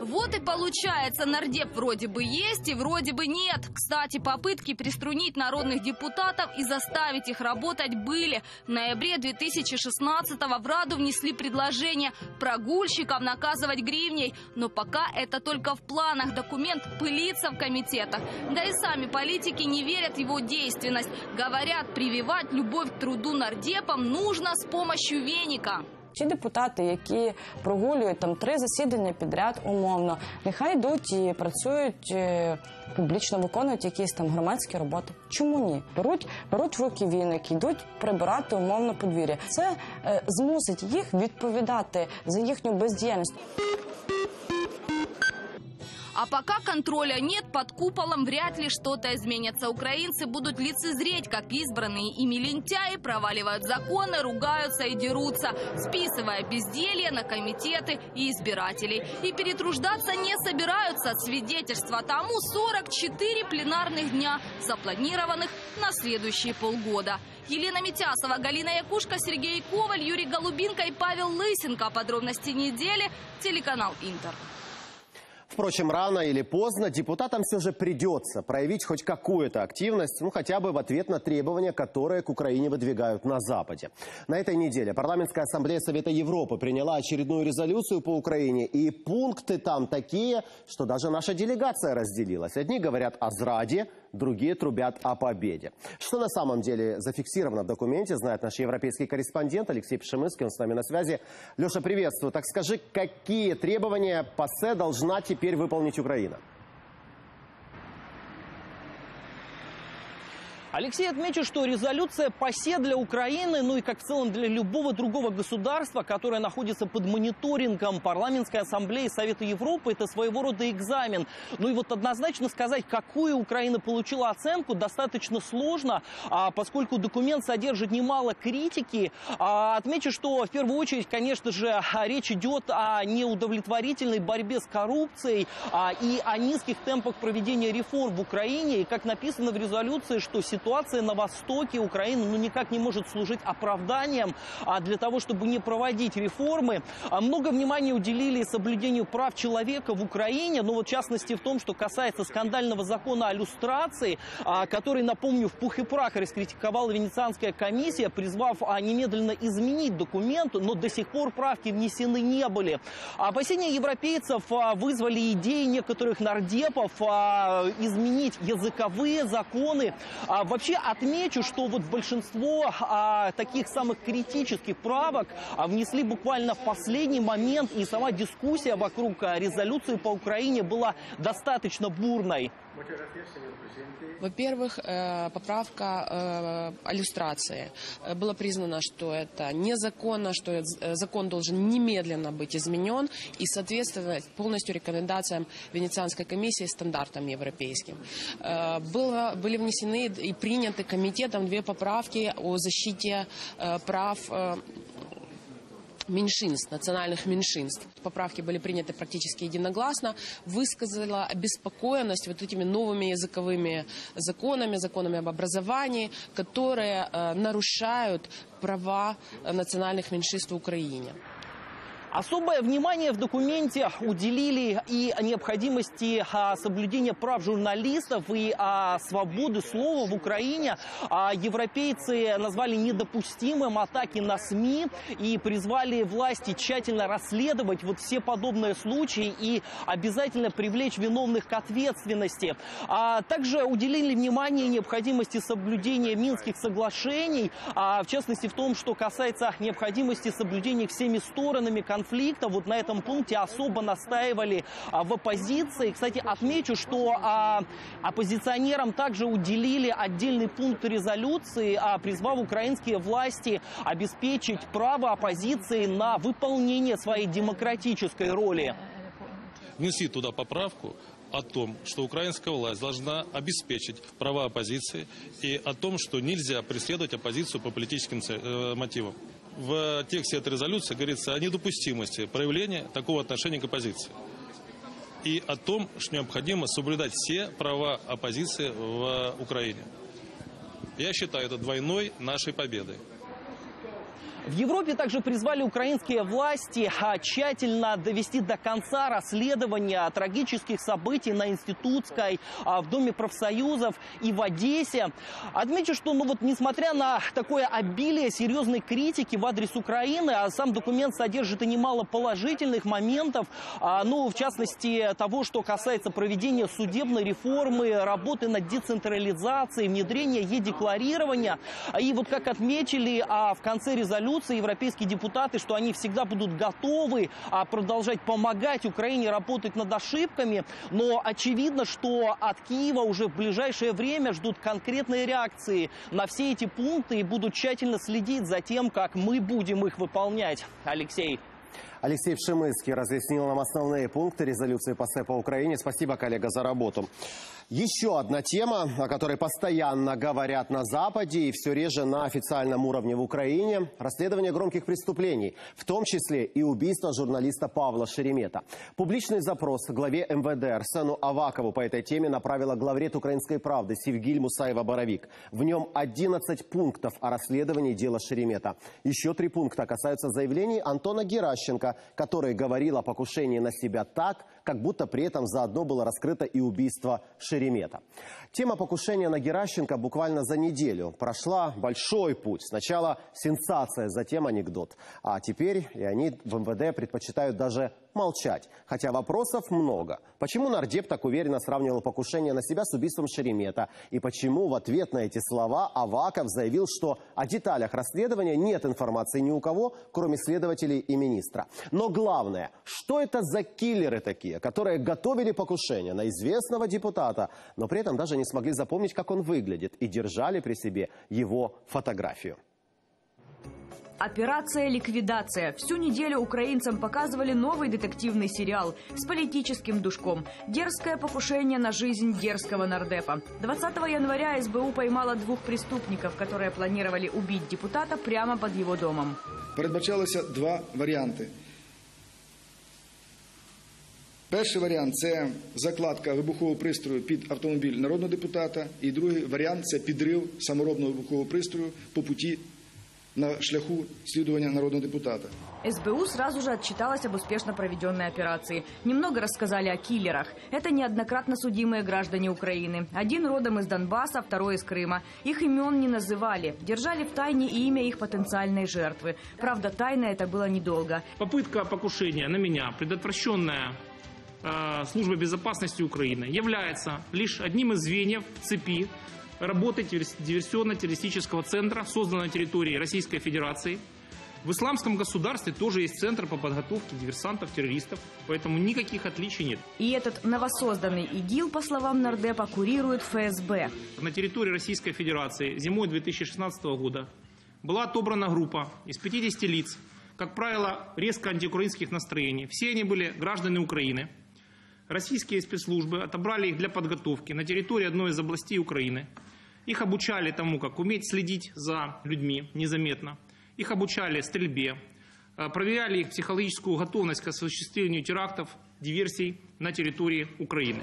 Вот и получается, нардеп вроде бы есть и вроде бы нет. Кстати, попытки приструнить народных депутатов и заставить их работать были. В ноябре 2016-го в Раду внесли предложение прогульщиков наказывать гривней. Но пока это только в планах. Документ пылится в комитетах. Да и сами политики не верят в его действенность. Говорят, прививать любовь к труду нардепам нужно с помощью веника. Ті депутати, які прогулюють там 3 засідання підряд умовно, нехай йдуть і працюють, публічно виконують якісь там громадські роботи. Чому ні? Беруть в руки віник, йдуть прибирати умовно подвір'я. Це змусить їх відповідати за їхню бездіяльність. А пока контроля нет, под куполом вряд ли что-то изменится. Украинцы будут лицезреть, как избранные ими лентяи проваливают законы, ругаются и дерутся, списывая безделье на комитеты и избирателей. И перетруждаться не собираются, свидетельство тому 44 пленарных дня, запланированных на следующие полгода. Елена Митясова, Галина Якушка, Сергей Коваль, Юрий Голубинко и Павел Лысенко. Подробности недели. Телеканал Интер. Впрочем, рано или поздно депутатам все же придется проявить хоть какую-то активность, ну хотя бы в ответ на требования, которые к Украине выдвигают на Западе. На этой неделе Парламентская ассамблея Совета Европы приняла очередную резолюцию по Украине. И пункты там такие, что даже наша делегация разделилась. Одни говорят о зраде, другие трубят о победе. Что на самом деле зафиксировано в документе, знает наш европейский корреспондент Алексей Пшемыцкий. Он с нами на связи. Леша, приветствую. Так скажи, какие требования ПАСЕ должна теперь выполнить Украина? Алексей, отмечу, что резолюция ПАСЕ для Украины, ну и как в целом для любого другого государства, которое находится под мониторингом Парламентской ассамблеи Совета Европы, это своего рода экзамен. Ну и вот однозначно сказать, какую Украина получила оценку, достаточно сложно, поскольку документ содержит немало критики. Отмечу, что в первую очередь, конечно же, речь идет о неудовлетворительной борьбе с коррупцией и о низких темпах проведения реформ в Украине. И как написано в резолюции, что ситуация ситуация на востоке Украины никак не может служить оправданием для того, чтобы не проводить реформы. Много внимания уделили соблюдению прав человека в Украине, но вот в частности в том, что касается скандального закона о люстрации, который, напомню, в пух и прах раскритиковала Венецианская комиссия, призвав немедленно изменить документ, но до сих пор правки внесены не были. Опасения европейцев вызвали идеи некоторых нардепов изменить языковые законы. Вообще отмечу, что вот большинство таких самых критических правок внесли буквально в последний момент, и сама дискуссия вокруг резолюции по Украине была достаточно бурной. Во-первых, поправка о люстрации. Было признано, что это незаконно, что закон должен немедленно быть изменен и соответствовать полностью рекомендациям Венецианской комиссии и стандартам европейским. Были внесены и приняты комитетом две поправки о защите прав меньшинств, национальных меньшинств. Поправки были приняты практически единогласно. Высказала обеспокоенность вот этими новыми языковыми законами, законами об образовании, которые нарушают права национальных меньшинств в Украине. Особое внимание в документе уделили и необходимости соблюдения прав журналистов и свободы слова в Украине. Европейцы назвали недопустимым атаки на СМИ и призвали власти тщательно расследовать вот все подобные случаи и обязательно привлечь виновных к ответственности. Также уделили внимание необходимости соблюдения Минских соглашений, в частности в том, что касается необходимости соблюдения всеми сторонами конфликта. Вот на этом пункте особо настаивали в оппозиции. Кстати, отмечу, что оппозиционерам также уделили отдельный пункт резолюции, призвав украинские власти обеспечить право оппозиции на выполнение своей демократической роли. Внесли туда поправку о том, что украинская власть должна обеспечить права оппозиции и о том, что нельзя преследовать оппозицию по политическим мотивам. В тексте этой резолюции говорится о недопустимости проявления такого отношения к оппозиции и о том, что необходимо соблюдать все права оппозиции в Украине. Я считаю это двойной нашей победой. В Европе также призвали украинские власти тщательно довести до конца расследование трагических событий на Институтской, в Доме профсоюзов и в Одессе. Отмечу, что несмотря на такое обилие серьезной критики в адрес Украины, сам документ содержит и немало положительных моментов, в частности того, что касается проведения судебной реформы, работы над децентрализацией, внедрения е-декларирования. И вот как отметили в конце резолюции европейские депутаты, что они всегда будут готовы продолжать помогать Украине работать над ошибками, но очевидно, что от Киева уже в ближайшее время ждут конкретные реакции на все эти пункты и будут тщательно следить за тем, как мы будем их выполнять. Алексей Пшемыцкий разъяснил нам основные пункты резолюции ПАСЕ по Украине. Спасибо, коллега, за работу. Еще одна тема, о которой постоянно говорят на Западе и все реже на официальном уровне в Украине – расследование громких преступлений, в том числе и убийство журналиста Павла Шеремета. Публичный запрос главе МВД Арсену Авакову по этой теме направила главред «Украинской правды» Севгиль Мусаева-Боровик. В нем 11 пунктов о расследовании дела Шеремета. Еще 3 пункта касаются заявлений Антона Геращенко, который говорил о покушении на себя так, как будто при этом заодно было раскрыто и убийство Шеремета. Тема покушения на Геращенко буквально за неделю прошла большой путь. Сначала сенсация, затем анекдот. А теперь и они в МВД предпочитают даже молчать. Хотя вопросов много. Почему нардеп так уверенно сравнивал покушение на себя с убийством Шеремета? И почему в ответ на эти слова Аваков заявил, что о деталях расследования нет информации ни у кого, кроме следователей и министра? Но главное, что это за киллеры такие, которые готовили покушение на известного депутата, но при этом даже не смогли запомнить, как он выглядит, и держали при себе его фотографию? Операция «Ликвидация». Всю неделю украинцам показывали новый детективный сериал с политическим душком. Дерзкое покушение на жизнь дерзкого нардепа. 20 января СБУ поймала 2 преступников, которые планировали убить депутата прямо под его домом. Предполагалось 2 варианта. Перший варіант – це закладка вибухового пристрою під автомобіль народного депутата. І другий варіант – це підрив саморобного вибухового пристрою по путі на шляху следования народного депутата. СБУ сразу же отчиталась об успешно проведенной операции. Немного рассказали о киллерах. Это неоднократно судимые граждане Украины. Один родом из Донбасса, второй из Крыма. Их имен не называли. Держали в тайне имя их потенциальной жертвы. Правда, тайна это было недолго. Попытка покушения на меня, предотвращенная Службой безопасности Украины, является лишь одним из звеньев в цепи работы диверсионно-террористического центра, созданного на территории Российской Федерации. В исламском государстве тоже есть центр по подготовке диверсантов, террористов, поэтому никаких отличий нет. И этот новосозданный ИГИЛ, по словам нардепа, курирует ФСБ. На территории Российской Федерации зимой 2016 года была отобрана группа из 50 лиц, как правило, резко антиукраинских настроений. Все они были граждане Украины. Российские спецслужбы отобрали их для подготовки на территории одной из областей Украины. Их обучали тому, как уметь следить за людьми незаметно. Их обучали стрельбе. Проверяли их психологическую готовность к осуществлению терактов, диверсий на территории Украины.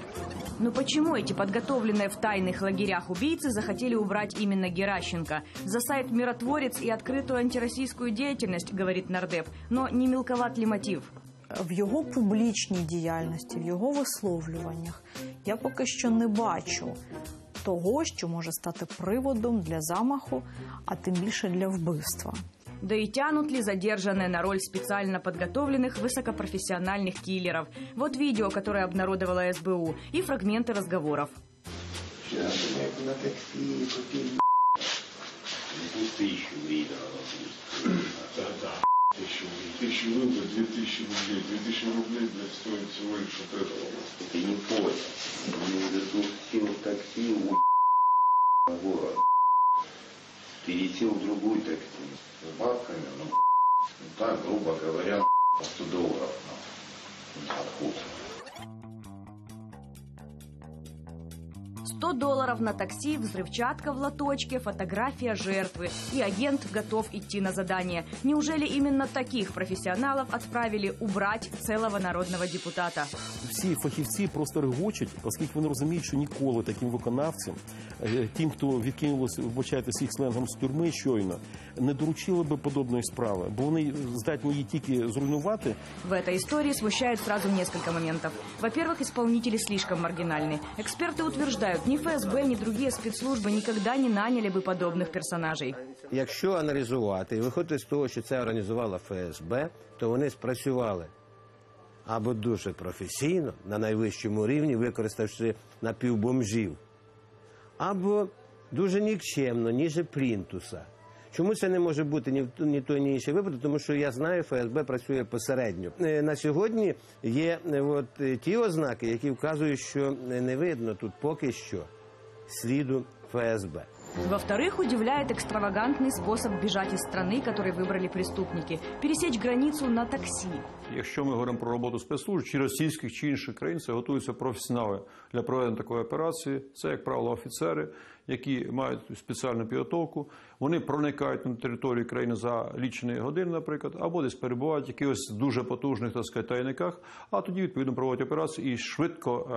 Но почему эти подготовленные в тайных лагерях убийцы захотели убрать именно Геращенко? За сайт «Миротворец» и открытую антироссийскую деятельность, говорит нардеп. Но не мелковат ли мотив? В його публічній діяльності, в його висловлюваннях я поки що не бачу того, що може стати приводом для замаху, а тим більше для вбивства. Да и тянут ли задержанные на роль специально подготовленных высокопрофессиональных киллеров? Вот видео, которое обнародовала СБУ, и фрагменты разговоров. Тысячу рублей, блядь, стоит всего лишь вот этого. Ты не понял. Я не такси, город. Перелетел в другую такси с бабками, ну так, грубо говоря, по $100 на отход. $100 на такси, взрывчатка в лоточке, фотография жертвы. И агент готов идти на задание. Неужели именно таких профессионалов отправили убрать целого народного депутата? Всі фахівці просто регочуть, оскільки вони розуміють, що ніколи таким виконавцям, тим, хто відкинулося, вибачайте, всіх сленгом з тюрми щойно, не доручили би подобної справи, бо вони здатні її тільки зруйнувати. В этой истории смущает сразу несколько моментов. Во-первых, исполнители слишком маргинальны. Эксперты утверждают, ни ФСБ, ни другие спецслужбы никогда не наняли бы подобных персонажей. Якщо аналізувати і виходити з того, що це організувала ФСБ, то вони спрацювали або дуже професійно, на найвищому рівні, використавши напівбомжів, або дуже нікчемно, ніже плінтуса. Чому це не може бути ні той, ні інший випадок? Тому що я знаю, ФСБ працює посередньо. На сьогодні є ті ознаки, які вказують, що не видно тут поки що сліду ФСБ. Во-вторых, удивляет экстравагантный способ бежать из страны, который выбрали преступники. Пересечь границу на такси. Якщо ми говоримо про роботу спецслужб, чи російських, чи інших країн, це готуються професіонали для проведення такої операції. Це, як правило, офіцери, які мають спеціальну підготовку. Вони проникають на територію країни за лічені години, наприклад, або десь перебувають в якихось дуже потужних, так сказати, тайниках, а тоді, відповідно, проводять операцію і швидко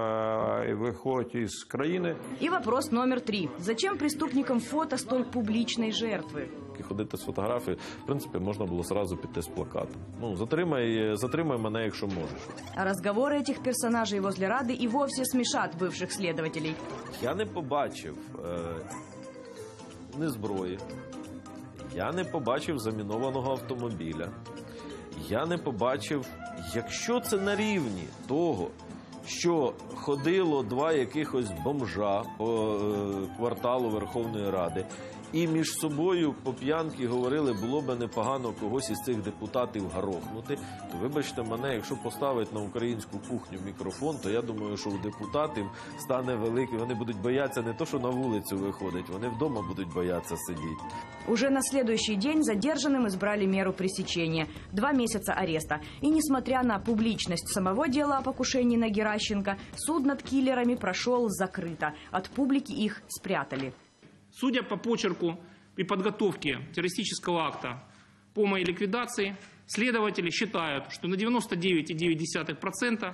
виходять із країни. І вопрос номер 3. Зачем преступникам фото столь публічної жертви? Ходити з фотографії, в принципі, можна було сразу піти з плакатом. Ну, затримай мене, якщо можеш. А розговори цих персонажів возле Ради і вовсе смішать бивших слідувателів. Я не побачив ні зброї, я не побачив замінованого автомобіля, я не побачив, якщо це на рівні того, що ходило два якихось бомжа по кварталу Верховної Ради і між собою по п'янки говорили, було б непогано когось із цих депутатів горохнути, то вибачте мене, якщо поставить на українську кухню мікрофон, то я думаю, що у депутатів стане великий. Вони будуть боятися не то, що на вулицю виходить, вони вдома будуть боятися сидіти. Уже на следующий день задержанным избрали меру пресечения – 2 месяца ареста. И несмотря на публичность самого дела о покушении на Геращенко, суд над киллерами прошел закрыто. От публики их спрятали. Судя по почерку при подготовке террористического акта по моей ликвидации, следователи считают, что на 99,9%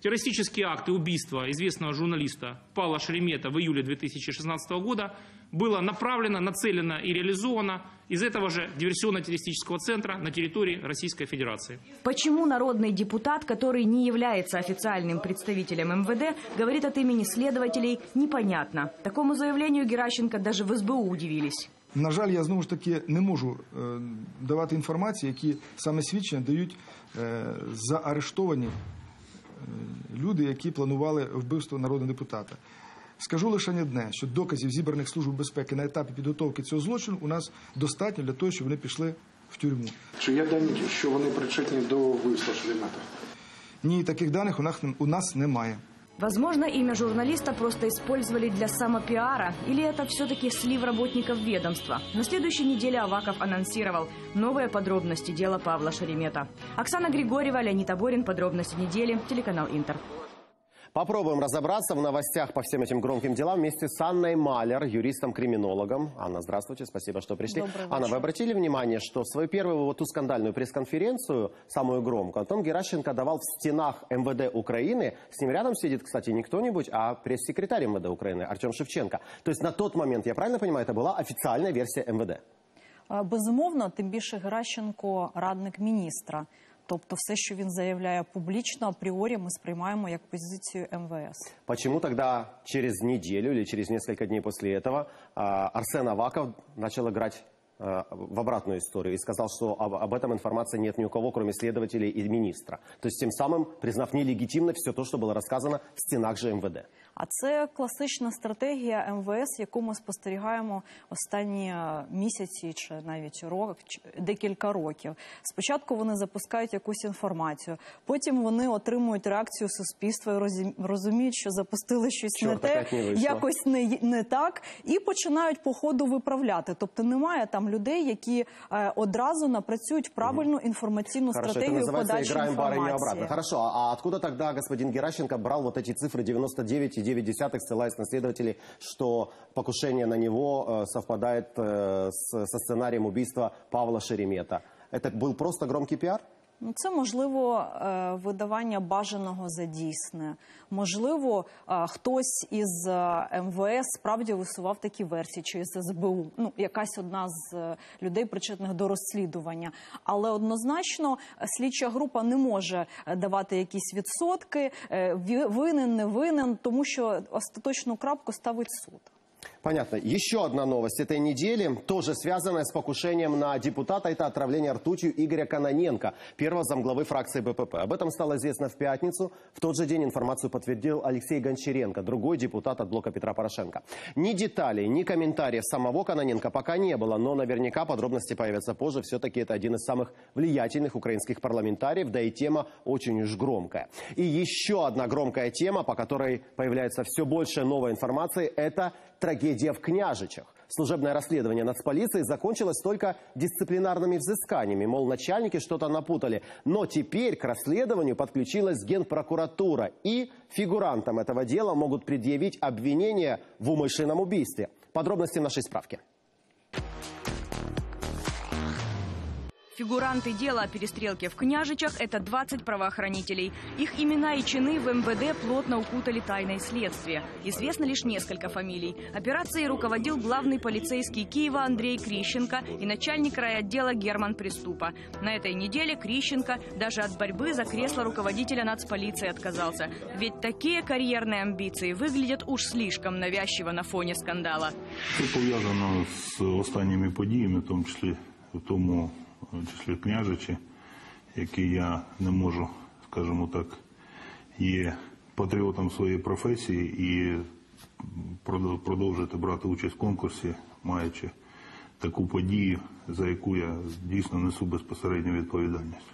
Террористические акты убийства известного журналиста Павла Шеремета в июле 2016 года было направлено, нацелено и реализовано из этого же диверсионно-террористического центра на территории Российской Федерации. Почему народный депутат, который не является официальным представителем МВД, говорит от имени следователей, непонятно. Такому заявлению Геращенко даже в СБУ удивились. На жаль, я знову ж таки не можу давати інформації, які саме свідчення дають заарештовані люди, які планували вбивство народного депутата. Скажу лише одне, що доказів зібраних служб безпеки на етапі підготовки цього злочину у нас достатньо для того, щоб вони пішли в тюрму. Чи є дані, що вони причетні до вбивства Шеремета? Ні, таких даних у нас немає. Возможно, имя журналиста просто использовали для самопиара, или это все-таки слив работников ведомства. На следующей неделе Аваков анонсировал новые подробности дела Павла Шеремета. Оксана Григорьева, Леонид Аборин. Подробности недели. Телеканал Интер. Попробуем разобраться в новостях по всем этим громким делам вместе с Анной Маляр, юристом-криминологом. Анна, здравствуйте, спасибо, что пришли. Анна, вы обратили внимание, что свою первую вот ту скандальную пресс-конференцию, самую громкую, Антон Геращенко давал в стенах МВД Украины. С ним рядом сидит, кстати, не кто-нибудь, а пресс-секретарь МВД Украины Артем Шевченко. То есть на тот момент, я правильно понимаю, это была официальная версия МВД? Безумовно, тем больше Геращенко радник министра. Тобто все, що він заявляє публічно, апріорі ми сприймаємо як позицію МВС. Почему тогда через неделю или через несколько дней после этого Арсен Аваков начал играть в обратную историю и сказал, что об этом информации нет ни у кого, кроме следователей и министра? То есть тем самым признав нелегитимно все то, что было рассказано в стенах же МВД. А це класична стратегія МВС, яку ми спостерігаємо останні місяці чи навіть декілька років. Спочатку вони запускають якусь інформацію, потім вони отримують реакцію суспільства і розуміють, що запустили щось не те, якось не так, і починають по ходу виправляти. Тобто немає там людей, які одразу напрацюють правильну інформаційну стратегію подачі інформації. Хорошо, а откуда тогда господин Геращенко брал вот эти цифры 99,9, ссылаясь на следователей, что покушение на него совпадает со сценарием убийства Павла Шеремета? Это был просто громкий пиар? Ну, це, можливо, видавання бажаного за дійсне. Можливо, хтось із МВС справді висував такі версії, чи із СБУ. Ну, якась одна з людей, причетних до розслідування. Але однозначно слідча група не може давати якісь відсотки, винен, не винен, тому що остаточну крапку ставить суд. Понятно. Еще одна новость этой недели, тоже связанная с покушением на депутата, это отравление ртутью Игоря Кононенко, первого замглавы фракции БПП. Об этом стало известно в пятницу. В тот же день информацию подтвердил Алексей Гончаренко, другой депутат от блока Петра Порошенко. Ни деталей, ни комментариев самого Кононенко пока не было, но наверняка подробности появятся позже. Все-таки это один из самых влиятельных украинских парламентариев, да и тема очень уж громкая. И еще одна громкая тема, по которой появляется все больше новой информации, это трагедия в Княжичах. Служебное расследование нацполиции закончилось только дисциплинарными взысканиями. Мол, начальники что-то напутали. Но теперь к расследованию подключилась Генпрокуратура. И фигурантам этого дела могут предъявить обвинение в умышленном убийстве. Подробности в нашей справке. Фигуранты дела о перестрелке в Княжичах – это 20 правоохранителей. Их имена и чины в МВД плотно укутали тайной следствия. Известно лишь несколько фамилий. Операцией руководил главный полицейский Киева Андрей Крищенко и начальник райотдела Герман Приступа. На этой неделе Крищенко даже от борьбы за кресло руководителя нацполиции отказался. Ведь такие карьерные амбиции выглядят уж слишком навязчиво на фоне скандала. Это связано с последними событиями, в тому числі Княжичі, які я не можу, скажімо так, є патріотом своєї професії і продовжити брати участь в конкурсі, маючи таку подію, за яку я дійсно несу безпосередню відповідальність.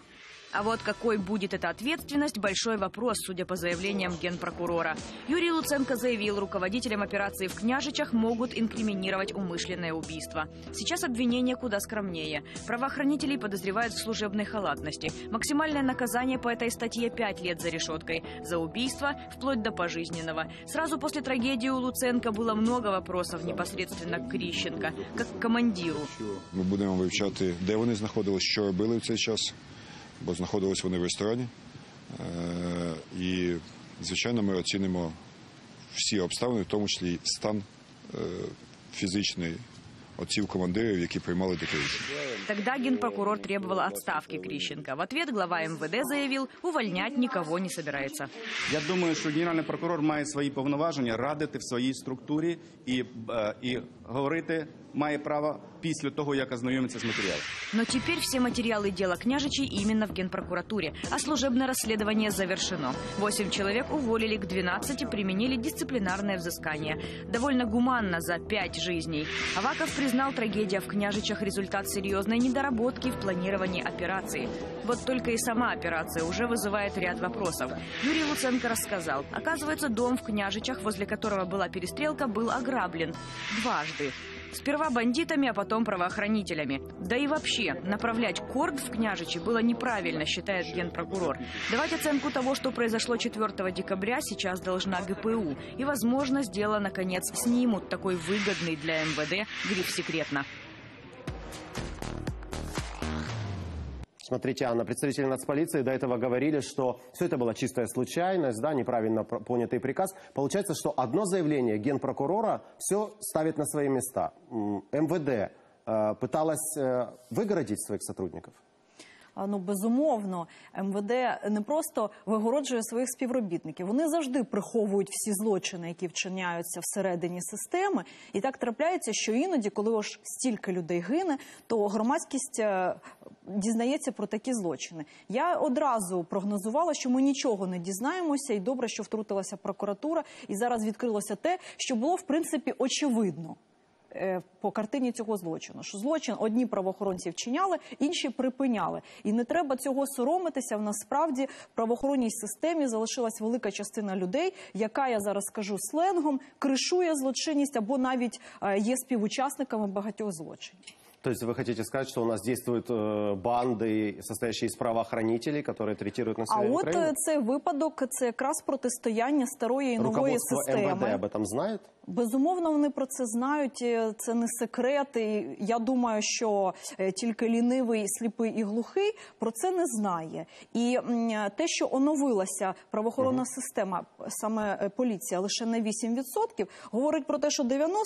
А вот какой будет эта ответственность – большой вопрос, судя по заявлениям генпрокурора. Юрий Луценко заявил, руководителям операции в Княжичах могут инкриминировать умышленное убийство. Сейчас обвинение куда скромнее. Правоохранителей подозревают в служебной халатности. Максимальное наказание по этой статье – 5 лет за решеткой. За убийство – вплоть до пожизненного. Сразу после трагедии у Луценко было много вопросов непосредственно к Крищенко, как к командиру. Мы будем выявлять, где они находились, что были в этот час. Бо знаходились вони в ресторані, і Звичайно, ми оцінимо всі обставини, в тому числі стан фізичний отців командиров, які приймали таке рішення. Тогда генпрокурор требовал отставки Крищенко. В ответ глава МВД заявил, увольнять никого не собирается. Я думаю, що генеральний прокурор має свої повноваження радити в своїй структурі і говорити має право після того, як ознайомиться з матеріалом. Но теперь все материалы дела Княжичей именно в Генпрокуратуре, а служебное расследование завершено. 8 человек уволили, к 12 применили дисциплинарное взыскание. Довольно гуманно за 5 жизней. Аваков признал, трагедия в Княжичах результат серьезной недоработки в планировании операции. Вот только и сама операция уже вызывает ряд вопросов. Юрий Луценко рассказал, оказывается, дом в Княжичах, возле которого была перестрелка, был ограблен дважды. Сперва бандитами, а потом правоохранителями. Да и вообще, направлять корд в Княжичи было неправильно, считает генпрокурор. Давать оценку того, что произошло 4 декабря, сейчас должна ГПУ. И, возможно, с дела, наконец, снимут такой выгодный для МВД гриф «секретно». Смотрите, Анна, представители нацполиции до этого говорили, что все это была чистая случайность, да, неправильно понятый приказ. Получается, что одно заявление генпрокурора все ставит на свои места. МВД пыталась выгородить своих сотрудников? Ну, безумовно, МВД не просто вигороджує своїх співробітників. Вони завжди приховують всі злочини, які вчиняються всередині системи. І так трапляється, що іноді, коли аж стільки людей гине, то громадськість дізнається про такі злочини. Я одразу прогнозувала, що ми нічого не дізнаємося, і добре, що втрутилася прокуратура, і зараз відкрилося те, що було, в принципі, очевидно по картині цього злочину. Що злочин одні правоохоронці вчиняли, інші припиняли. І не треба цього соромитися. Насправді в правоохоронній системі залишилась велика частина людей, яка, я зараз скажу сленгом, кришує злочинність або навіть є співучасниками багатьох злочинів. То есть вы хотите сказать, что у нас действуют банды, состоящие из правоохранителей, которые третируют население Украины? А вот цей випадок, це якраз протистояння старої і нової системи. Руководство МВД об этом знает? Безумовно, вони про це знають, це не секрет. І я думаю, що тільки лінивий, сліпий і глухий про це не знає. І те, що оновилася правоохоронна система, саме поліція, лише на 8%, говорить про те, що 92%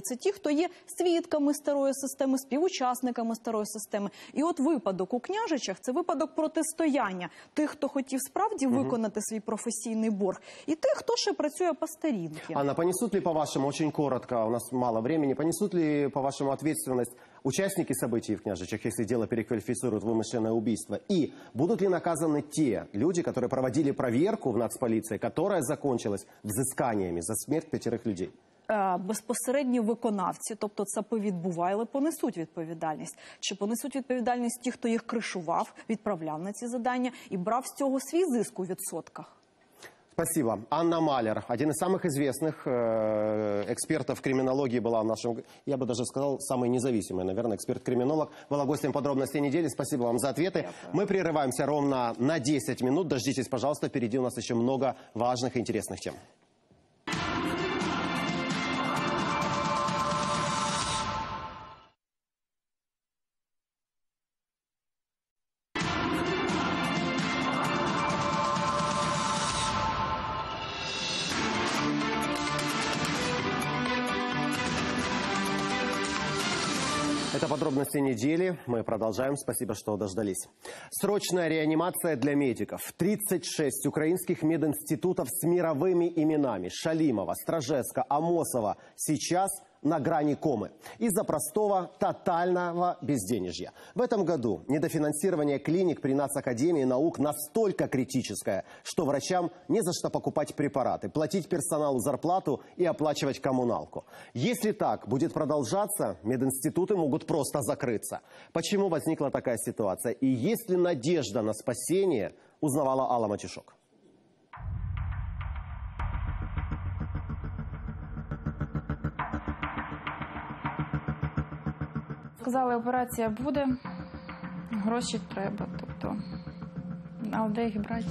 – це ті, хто є свідками старої системи, співучасниками старої системи. І от випадок у Княжичах – це випадок протистояння тих, хто хотів справді виконати свій професійний борг, і тих, хто ще працює по старінці. Анна, понесуть ли, по-вашому, очень коротко, у нас мало времени, понесуть ли, по-вашему, ответственность участники событий в Княжичах, если дело переквалифицируют в вымышленное убийство? И будут ли наказаны те люди, которые проводили проверку в нацполиции, которая закончилась взысканиями за смерть 5 людей? Безпосередньо виконавці, тобто ЦАПи відбували, понесуть відповідальність. Чи понесуть відповідальність ті, хто їх кришував, відправляв на ці задання і брав з цього свій зиск у відсотках? Спасибо. Анна Маляр, один из самых известных экспертов криминологии, была в нашем, я бы даже сказал, самый независимый, наверное, эксперт-криминолог, была гостем «Подробностей недели». Спасибо вам за ответы. Мы прерываемся ровно на 10 минут. Дождитесь, пожалуйста, впереди у нас еще много важных и интересных тем. Подробности недели. Мы продолжаем. Спасибо, что дождались. Срочная реанимация для медиков. 36 украинских мединститутов с мировыми именами Шалимова, Стражевска, Амосова сейчас на грани комы из-за простого тотального безденежья. В этом году недофинансирование клиник при Нацакадемии наук настолько критическое, что врачам не за что покупать препараты, платить персоналу зарплату и оплачивать коммуналку. Если так будет продолжаться, мединституты могут просто закрыться. Почему возникла такая ситуация и есть ли надежда на спасение, узнавала Алла Матюшок. Сказали, операція буде, гроші треба, тобто, а де їх брати?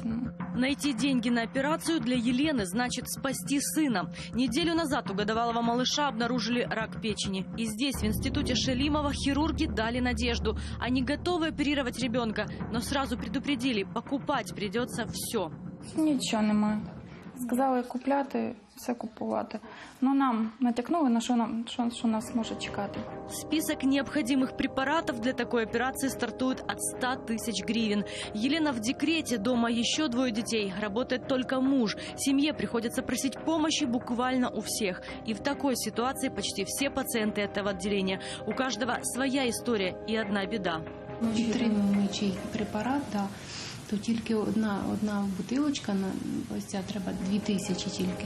Найти деньги на операцию для Елены значит спасти сына. Неделю назад у годовалого малыша обнаружили рак печени. И здесь, в институте Шалимова, хирурги дали надежду. Они готовы оперировать ребенка, но сразу предупредили, покупать придется все. Нічого немає. Сказали купляти, все купувати. Но нам натякнули, на що нас може чекати. Список необходимых препаратов для такой операции стартует от 100 тысяч гривен. Елена в декрете, дома еще двое детей, работает только муж. Семье приходится просить помощи буквально у всех. И в такой ситуации почти все пациенты этого отделения. У каждого своя история и одна беда. Ми отримуємо чий препарат, да. То тільки одна бутилочка, ось ця треба 2000 тільки.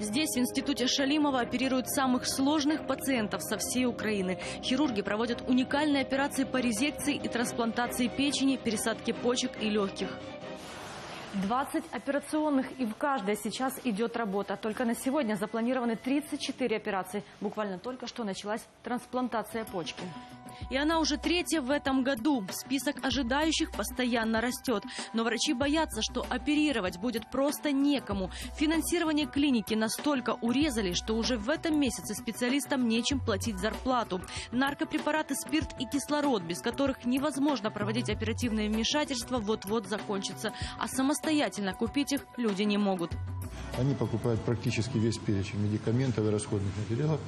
Здесь в институте Шалимова оперируют самых сложных пациентов со всей Украины. Хирурги проводят уникальные операции по резекции и трансплантации печени, пересадке почек и легких. 20 операционных, и в каждой сейчас идет работа. Только на сегодня запланированы 34 операции. Буквально только что началась трансплантация почки. И она уже третья в этом году. Список ожидающих постоянно растет. Но врачи боятся, что оперировать будет просто некому. Финансирование клиники настолько урезали, что уже в этом месяце специалистам нечем платить зарплату. Наркопрепараты, спирт и кислород, без которых невозможно проводить оперативные вмешательства, вот-вот закончатся. А самостоятельно купить их люди не могут. Они покупают практически весь перечень медикаментов и расходных материалов,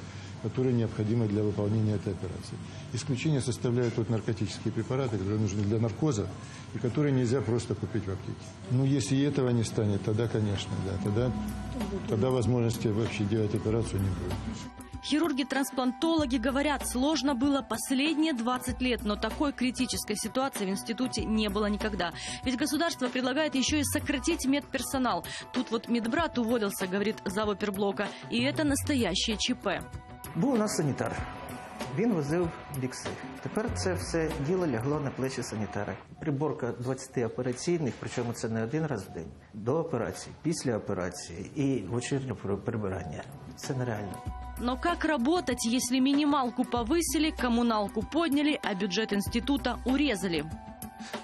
которые необходимы для выполнения этой операции. Исключение составляют вот наркотические препараты, которые нужны для наркоза и которые нельзя просто купить в аптеке. Ну, если этого не станет, тогда, конечно, да, тогда возможности вообще делать операцию не будет. Хирурги-трансплантологи говорят, сложно было последние 20 лет, но такой критической ситуации в институте не было никогда. Ведь государство предлагает еще и сократить медперсонал. Тут вот медбрат уволился, говорит зав. Оперблока, и это настоящее ЧП. Був у нас санітар. Він возив бікси. Тепер це все діло лягло на плечі санітара. Приборка 20 операційних, причому це не один раз в день. До операції, після операції і вечірнє прибирання. Це нереально. Но как работать, если минималку повысили, коммуналку подняли, а бюджет института урезали?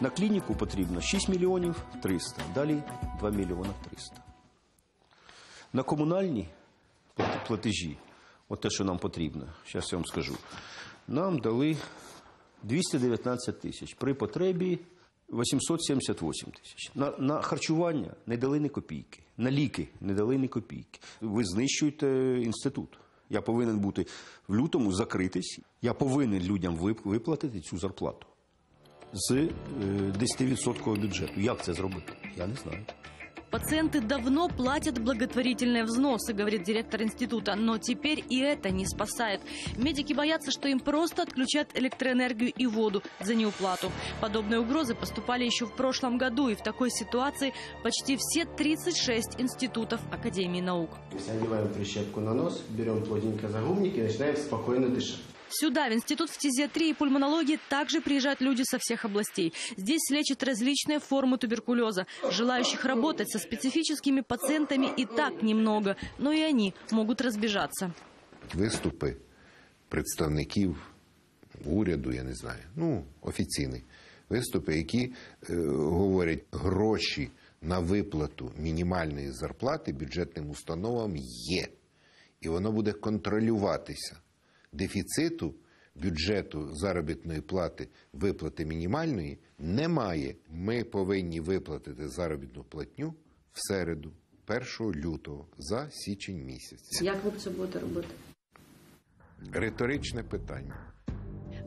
На клініку потрібно 6 мільйонів 300, далі 2 мільйона 300. На комунальні платежі, от те, що нам потрібно, зараз я вам скажу, нам дали 219 тисяч, при потребі 878 тисяч. На харчування не дали ні копійки, на ліки не дали ні копійки. Ви знищуєте інститут. Я повинен бути в лютому, закритись. Я повинен людям виплатити цю зарплату з 10% бюджету. Як це зробити? Я не знаю. Пациенты давно платят благотворительные взносы, говорит директор института, но теперь и это не спасает. Медики боятся, что им просто отключат электроэнергию и воду за неуплату. Подобные угрозы поступали еще в прошлом году, и в такой ситуации почти все 36 институтов Академии наук. Надеваем прищепку на нос, берем плотненько загубник и начинаем спокойно дышать. Сюда, в институт фтизиатрии и пульмонологии, также приезжают люди со всех областей. Здесь лечат различные формы туберкулеза. Желающих работать со специфическими пациентами и так немного, но и они могут разбежаться. Виступи представників уряду, я не знаю, ну, офіційні виступи, які говорять, гроші на виплату мінімальної зарплати бюджетним установам є. І воно буде контролюватися. Дефіциту бюджету заробітної плати, виплати мінімальної, немає. Ми повинні виплатити заробітну платню в середу, 1 лютого, за січень місяць. Як ви це будете робити? Риторичне питання.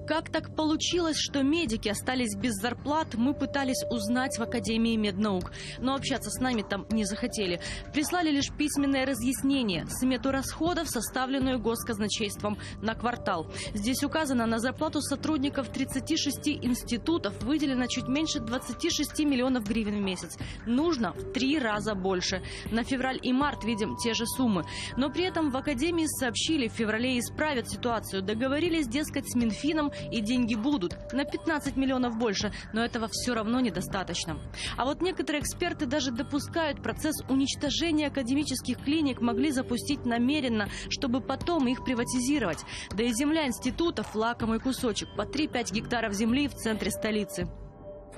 Как так получилось, что медики остались без зарплат, мы пытались узнать в Академии меднаук. Но общаться с нами там не захотели. Прислали лишь письменное разъяснение, смету расходов, составленную госказначейством на квартал. Здесь указано, на зарплату сотрудников 36 институтов выделено чуть меньше 26 миллионов гривен в месяц. Нужно в 3 раза больше. На февраль и март видим те же суммы. Но при этом в Академии сообщили, в феврале исправят ситуацию. Договорились, дескать, с Минфином, и деньги будут. На 15 миллионов больше, но этого все равно недостаточно. А вот некоторые эксперты даже допускают, процесс уничтожения академических клиник могли запустить намеренно, чтобы потом их приватизировать. Да и земля институтов – лакомый кусочек. По 3-5 гектаров земли в центре столицы.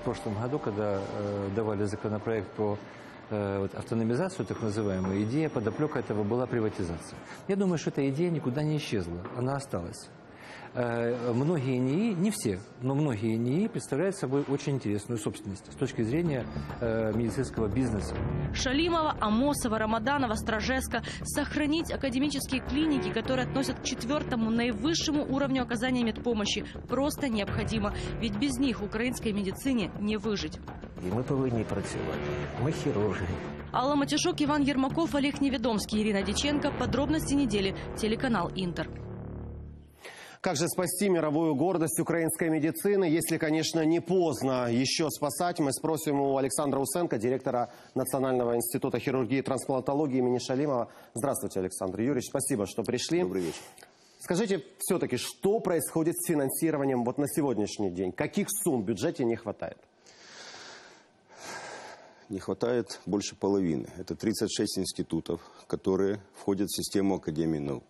В прошлом году, когда давали законопроект по автономизацию, так называемую, идея, подоплека этого была приватизация. Я думаю, что эта идея никуда не исчезла, она осталась. Многие НИИ, не все, но многие НИИ представляют собой очень интересную собственность с точки зрения медицинского бизнеса. Шалимова, Амосова, Рамаданова, Стражеска. Сохранить академические клиники, которые относят к четвертому наивысшему уровню оказания медпомощи, просто необходимо. Ведь без них украинской медицине не выжить. И мы повинні працювати. Мы хирурги. Алла Матюшок, Иван Ермаков, Олег Неведомский, Ирина Диченко. Подробности недели. Телеканал Интер. Как же спасти мировую гордость украинской медицины, если, конечно, не поздно еще спасать? Мы спросим у Александра Усенко, директора Национального института хирургии и трансплантологии имени Шалимова. Здравствуйте, Александр Юрьевич. Спасибо, что пришли. Добрый вечер. Скажите все-таки, что происходит с финансированием вот на сегодняшний день? Каких сумм в бюджете не хватает? Не хватает больше половины. Это 36 институтов, которые входят в систему Академии наук.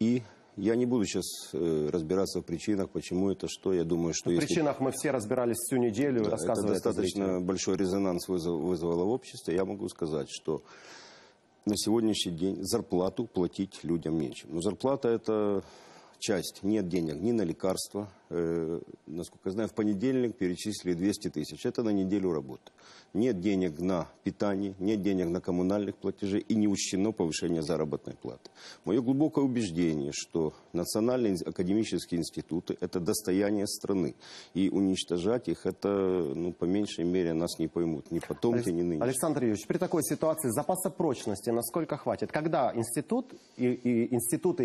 И я не буду сейчас разбираться в причинах, почему это, что. Я думаю, что в причинах мы все разбирались всю неделю. Да, это достаточно большой резонанс вызвало в обществе. Я могу сказать, что на сегодняшний день зарплату платить людям нечем. Но зарплата – это часть. Нет денег ни на лекарства. Насколько я знаю, в понедельник перечислили 200 тысяч. Это на неделю работы. Нет денег на питание, нет денег на коммунальных платежей и не учтено повышение заработной платы. Мое глубокое убеждение, что национальные академические институты – это достояние страны. И уничтожать их – это, ну, по меньшей мере, нас не поймут. Ни потомки, ни нынешние. Александр Юрьевич, при такой ситуации запаса прочности насколько хватит? Когда институты,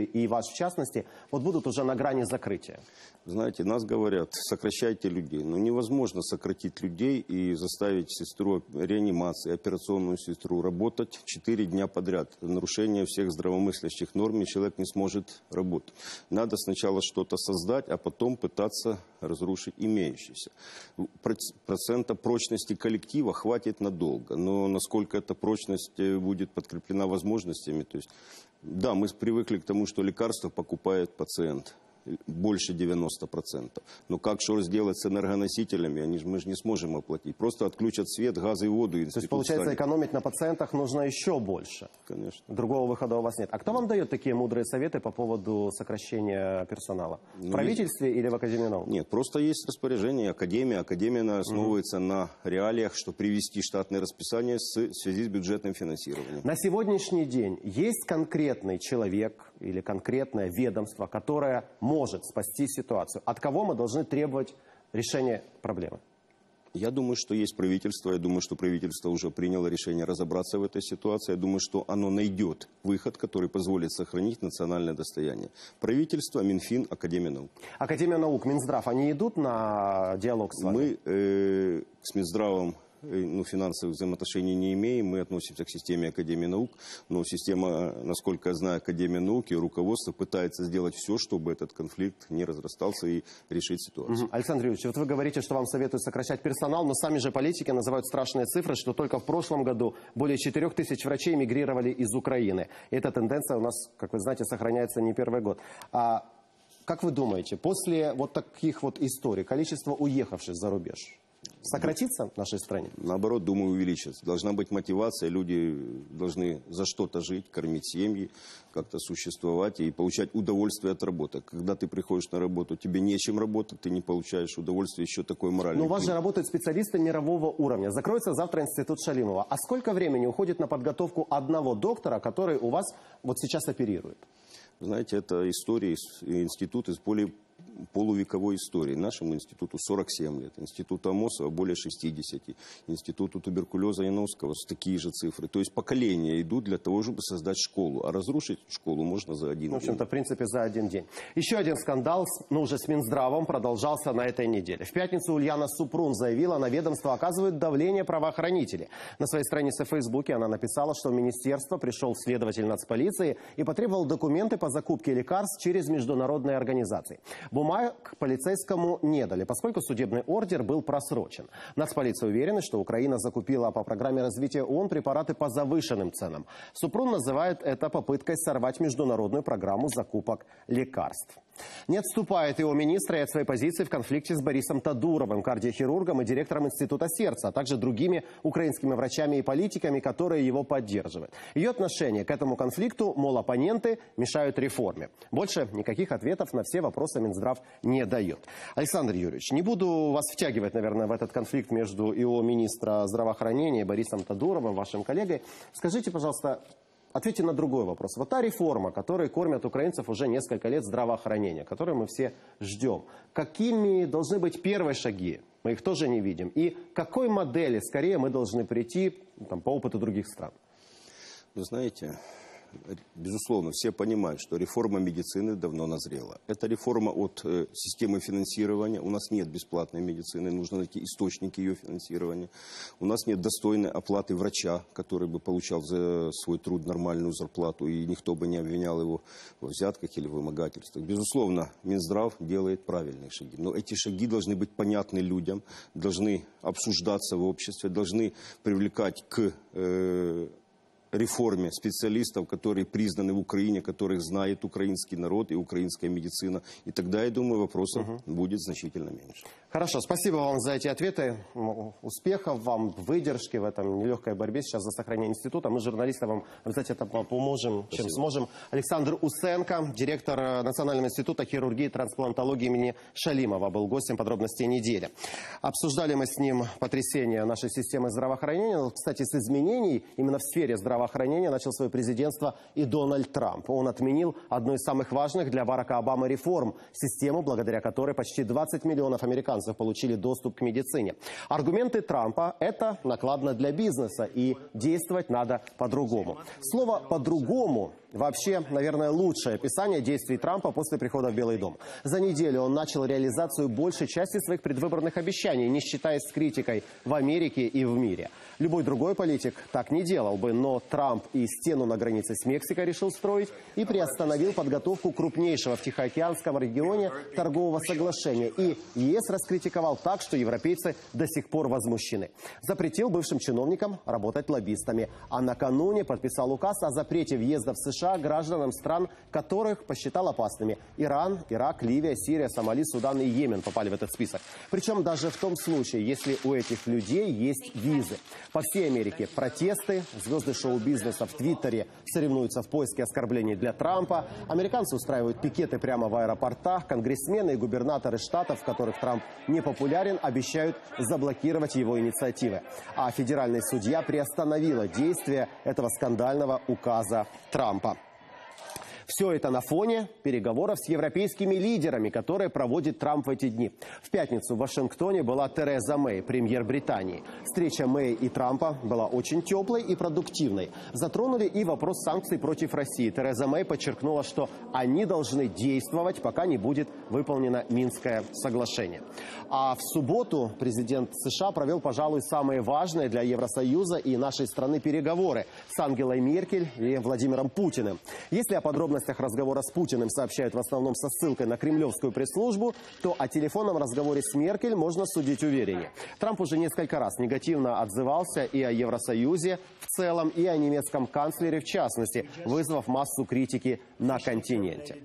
и ваш в частности, вот будут уже на грани закрытия? Знаете, нас говорят, сокращайте людей. Но невозможно сократить людей и заставить сестру реанимации, операционную сестру работать 4 дня подряд. Нарушение всех здравомыслящих норм, и человек не сможет работать. Надо сначала что-то создать, а потом пытаться разрушить имеющиеся. Процента прочности коллектива хватит надолго. Но насколько эта прочность будет подкреплена возможностями, то есть, да, мы привыкли к тому, что лекарства покупает пациент. Больше 90%. Но как что сделать с энергоносителями? Мы же не сможем оплатить. Просто отключат свет, газ и воду. То есть, получается, экономить на пациентах нужно еще больше. Конечно. Другого выхода у вас нет. А кто вам дает такие мудрые советы по поводу сокращения персонала? В правительстве или в Академии наук? Нет, просто есть распоряжение Академии. Академия основывается на реалиях, что привести штатное расписание в связи с бюджетным финансированием. На сегодняшний день есть конкретный человек или конкретное ведомство, которое может спасти ситуацию? От кого мы должны требовать решения проблемы? Я думаю, что есть правительство. Я думаю, что правительство уже приняло решение разобраться в этой ситуации. Я думаю, что оно найдет выход, который позволит сохранить национальное достояние. Правительство, Минфин, Академия наук. Академия наук, Минздрав, они идут на диалог с вами? Мы с Минздравом финансовых взаимоотношений не имеем. Мы относимся к системе Академии наук. Но система, насколько я знаю, Академия наук и руководство пытается сделать все, чтобы этот конфликт не разрастался и решить ситуацию. Александр Юрьевич, вот вы говорите, что вам советуют сокращать персонал, но сами же политики называют страшные цифры, что только в прошлом году более 4000 врачей мигрировали из Украины. Эта тенденция у нас, как вы знаете, сохраняется не первый год. А как вы думаете, после вот таких вот историй количество уехавших за рубеж сократится в нашей стране? Наоборот, думаю, увеличится. Должна быть мотивация, люди должны за что-то жить, кормить семьи, как-то существовать и получать удовольствие от работы. Когда ты приходишь на работу, тебе нечем работать, ты не получаешь удовольствие, еще такое моральное. Но у вас же работают специалисты мирового уровня. Закроется завтра институт Шалимова. А сколько времени уходит на подготовку одного доктора, который у вас вот сейчас оперирует? Знаете, это история, институт из полувековой истории. Нашему институту 47 лет, институту Амосова более 60, институту туберкулеза Яновского такие же цифры. То есть поколения идут для того, чтобы создать школу. А разрушить школу можно за один день. В общем-то, в принципе, за один день. Еще один скандал, но уже с Минздравом, продолжался на этой неделе. В пятницу Ульяна Супрун заявила, на ведомство оказывают давление правоохранители. На своей странице в Фейсбуке она написала, что в министерство пришел следователь нацполиции и потребовал документы по закупке лекарств через международные организации. Бумаг полицейскому не дали, поскольку судебный ордер был просрочен. Нацполиция уверена, что Украина закупила по программе развития ООН препараты по завышенным ценам. Супрун называет это попыткой сорвать международную программу закупок лекарств. Не отступает его министр и от своей позиции в конфликте с Борисом Тодуровым, кардиохирургом и директором Института сердца, а также другими украинскими врачами и политиками, которые его поддерживают. Ее отношение к этому конфликту, мол, оппоненты мешают реформе. Больше никаких ответов на все вопросы Минздрав не дает. Александр Юрьевич, не буду вас втягивать, наверное, в этот конфликт между ИО министра здравоохранения Борисом Тодуровым, вашим коллегой. Скажите, пожалуйста, ответьте на другой вопрос. Вот та реформа, которой кормят украинцев уже несколько лет, здравоохранения, которую мы все ждем. Какими должны быть первые шаги? Мы их тоже не видим. И к какой модели скорее мы должны прийти там, по опыту других стран? Вы знаете, безусловно, все понимают, что реформа медицины давно назрела. Это реформа от системы финансирования. У нас нет бесплатной медицины, нужно найти источники ее финансирования. У нас нет достойной оплаты врача, который бы получал за свой труд нормальную зарплату, и никто бы не обвинял его во взятках или вымогательствах. Безусловно, Минздрав делает правильные шаги. Но эти шаги должны быть понятны людям, должны обсуждаться в обществе, должны привлекать к реформе специалистов, которые признаны в Украине, которых знает украинский народ и украинская медицина. И тогда, я думаю, вопросов будет значительно меньше. Хорошо, спасибо вам за эти ответы. Успехов вам, выдержки в этом нелегкой борьбе сейчас за сохранение института. Мы, журналисты, вам обязательно поможем, чем сможем. Александр Усенко, директор Национального института хирургии и трансплантологии имени Шалимова, был гостем «Подробностей недели». Обсуждали мы с ним потрясение нашей системы здравоохранения. Но, кстати, с изменений именно в сфере здравоохранения начал свое президентство и Дональд Трамп. Он отменил одну из самых важных для Барака Обамы реформ – систему, благодаря которой почти 20 миллионов американцев получили доступ к медицине. Аргументы Трампа – это накладно для бизнеса, и действовать надо по-другому. Слово «по-другому» вообще, наверное, лучшее описание действий Трампа после прихода в Белый дом. За неделю он начал реализацию большей части своих предвыборных обещаний, не считаясь с критикой в Америке и в мире. Любой другой политик так не делал бы, но Трамп и стену на границе с Мексикой решил строить и приостановил подготовку крупнейшего в Тихоокеанском регионе торгового соглашения. И ЕС раскритиковал так, что европейцы до сих пор возмущены. Запретил бывшим чиновникам работать лоббистами. А накануне подписал указ о запрете въезда в США гражданам стран, которых посчитал опасными. Иран, Ирак, Ливия, Сирия, Сомали, Судан и Йемен попали в этот список. Причем даже в том случае, если у этих людей есть визы. По всей Америке протесты, звезды шоу-бизнеса в Твиттере соревнуются в поиске оскорблений для Трампа, американцы устраивают пикеты прямо в аэропортах, конгрессмены и губернаторы штатов, в которых Трамп не популярен, обещают заблокировать его инициативы. А федеральный судья приостановила действие этого скандального указа Трампа. Все это на фоне переговоров с европейскими лидерами, которые проводит Трамп в эти дни. В пятницу в Вашингтоне была Тереза Мэй, премьер Британии. Встреча Мэй и Трампа была очень теплой и продуктивной. Затронули и вопрос санкций против России. Тереза Мэй подчеркнула, что они должны действовать, пока не будет выполнено Минское соглашение. А в субботу президент США провел, пожалуй, самые важные для Евросоюза и нашей страны переговоры с Ангелой Меркель и Владимиром Путиным. Если о подробностях разговора с Путиным сообщают в основном со ссылкой на кремлевскую пресс-службу, то о телефонном разговоре с Меркель можно судить увереннее. Трамп уже несколько раз негативно отзывался и о Евросоюзе в целом, и о немецком канцлере в частности, вызвав массу критики на континенте.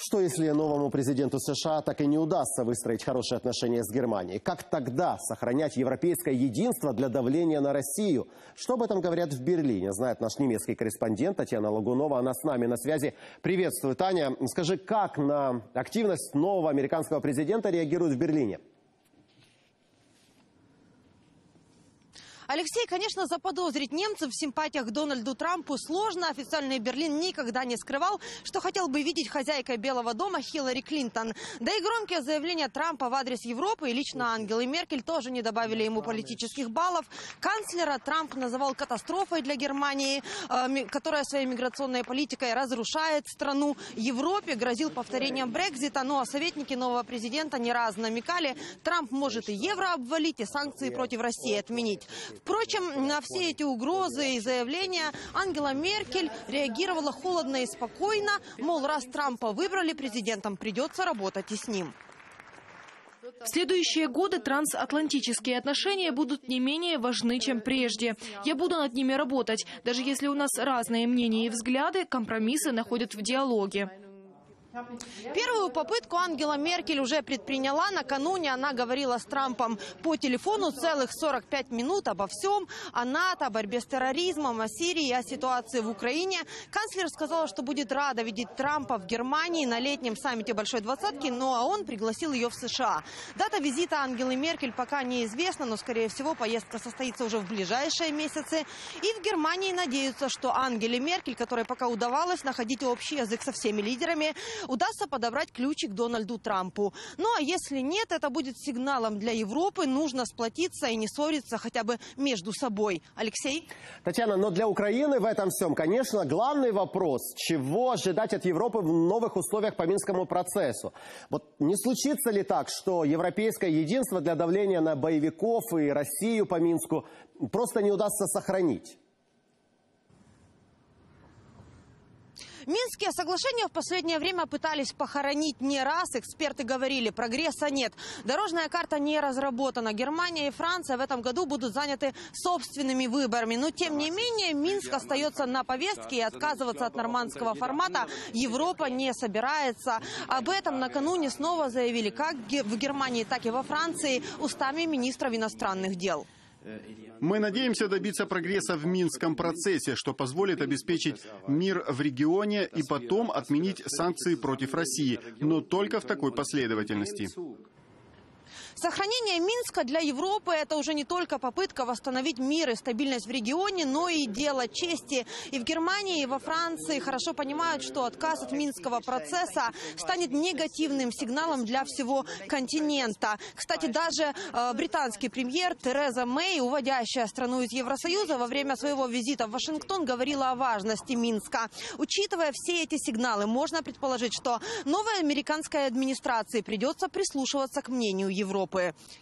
Что если новому президенту США так и не удастся выстроить хорошие отношения с Германией? Как тогда сохранять европейское единство для давления на Россию? Что об этом говорят в Берлине, знает наш немецкий корреспондент Татьяна Логунова. Она с нами на связи. Приветствую, Таня. Скажи, как на активность нового американского президента реагируют в Берлине? Алексей, конечно, заподозрить немцев в симпатиях к Дональду Трампу сложно. Официальный Берлин никогда не скрывал, что хотел бы видеть хозяйкой Белого дома Хиллари Клинтон. Да и громкие заявления Трампа в адрес Европы и лично Ангелы Меркель тоже не добавили ему политических баллов. Канцлера Трамп называл катастрофой для Германии, которая своей миграционной политикой разрушает страну. Европе грозил повторением Брексита, но советники нового президента не раз намекали, Трамп может и евро обвалить, и санкции против России отменить. Впрочем, на все эти угрозы и заявления Ангела Меркель реагировала холодно и спокойно, мол, раз Трампа выбрали президентом, придется работать и с ним. В следующие годы трансатлантические отношения будут не менее важны, чем прежде. Я буду над ними работать. Даже если у нас разные мнения и взгляды, компромиссы находят в диалоге. Первую попытку Ангела Меркель уже предприняла. Накануне она говорила с Трампом по телефону целых 45 минут обо всем. О НАТО, о борьбе с терроризмом, о Сирии, о ситуации в Украине. Канцлер сказала, что будет рада видеть Трампа в Германии на летнем саммите Большой Двадцатки, ну а он пригласил ее в США. Дата визита Ангелы Меркель пока неизвестна, но, скорее всего, поездка состоится уже в ближайшие месяцы. И в Германии надеются, что Ангеле Меркель, которой пока удавалось находить общий язык со всеми лидерами, удастся подобрать ключи к Дональду Трампу. Ну а если нет, это будет сигналом для Европы. Нужно сплотиться и не ссориться хотя бы между собой. Алексей? Татьяна, но для Украины в этом всем, конечно, главный вопрос, чего ожидать от Европы в новых условиях по Минскому процессу. Вот не случится ли так, что европейское единство для давления на боевиков и Россию по Минску просто не удастся сохранить? Минские соглашения в последнее время пытались похоронить не раз. Эксперты говорили, прогресса нет. Дорожная карта не разработана. Германия и Франция в этом году будут заняты собственными выборами. Но, тем не менее, Минск остается на повестке, и отказываться от нормандского формата Европа не собирается. Об этом накануне снова заявили как в Германии, так и во Франции устами министров иностранных дел. Мы надеемся добиться прогресса в Минском процессе, что позволит обеспечить мир в регионе и потом отменить санкции против России, но только в такой последовательности. Сохранение Минска для Европы – это уже не только попытка восстановить мир и стабильность в регионе, но и дело чести. И в Германии, и во Франции хорошо понимают, что отказ от Минского процесса станет негативным сигналом для всего континента. Кстати, даже британский премьер Тереза Мэй, уводящая страну из Евросоюза, во время своего визита в Вашингтон говорила о важности Минска. Учитывая все эти сигналы, можно предположить, что новой американской администрации придется прислушиваться к мнению Европы.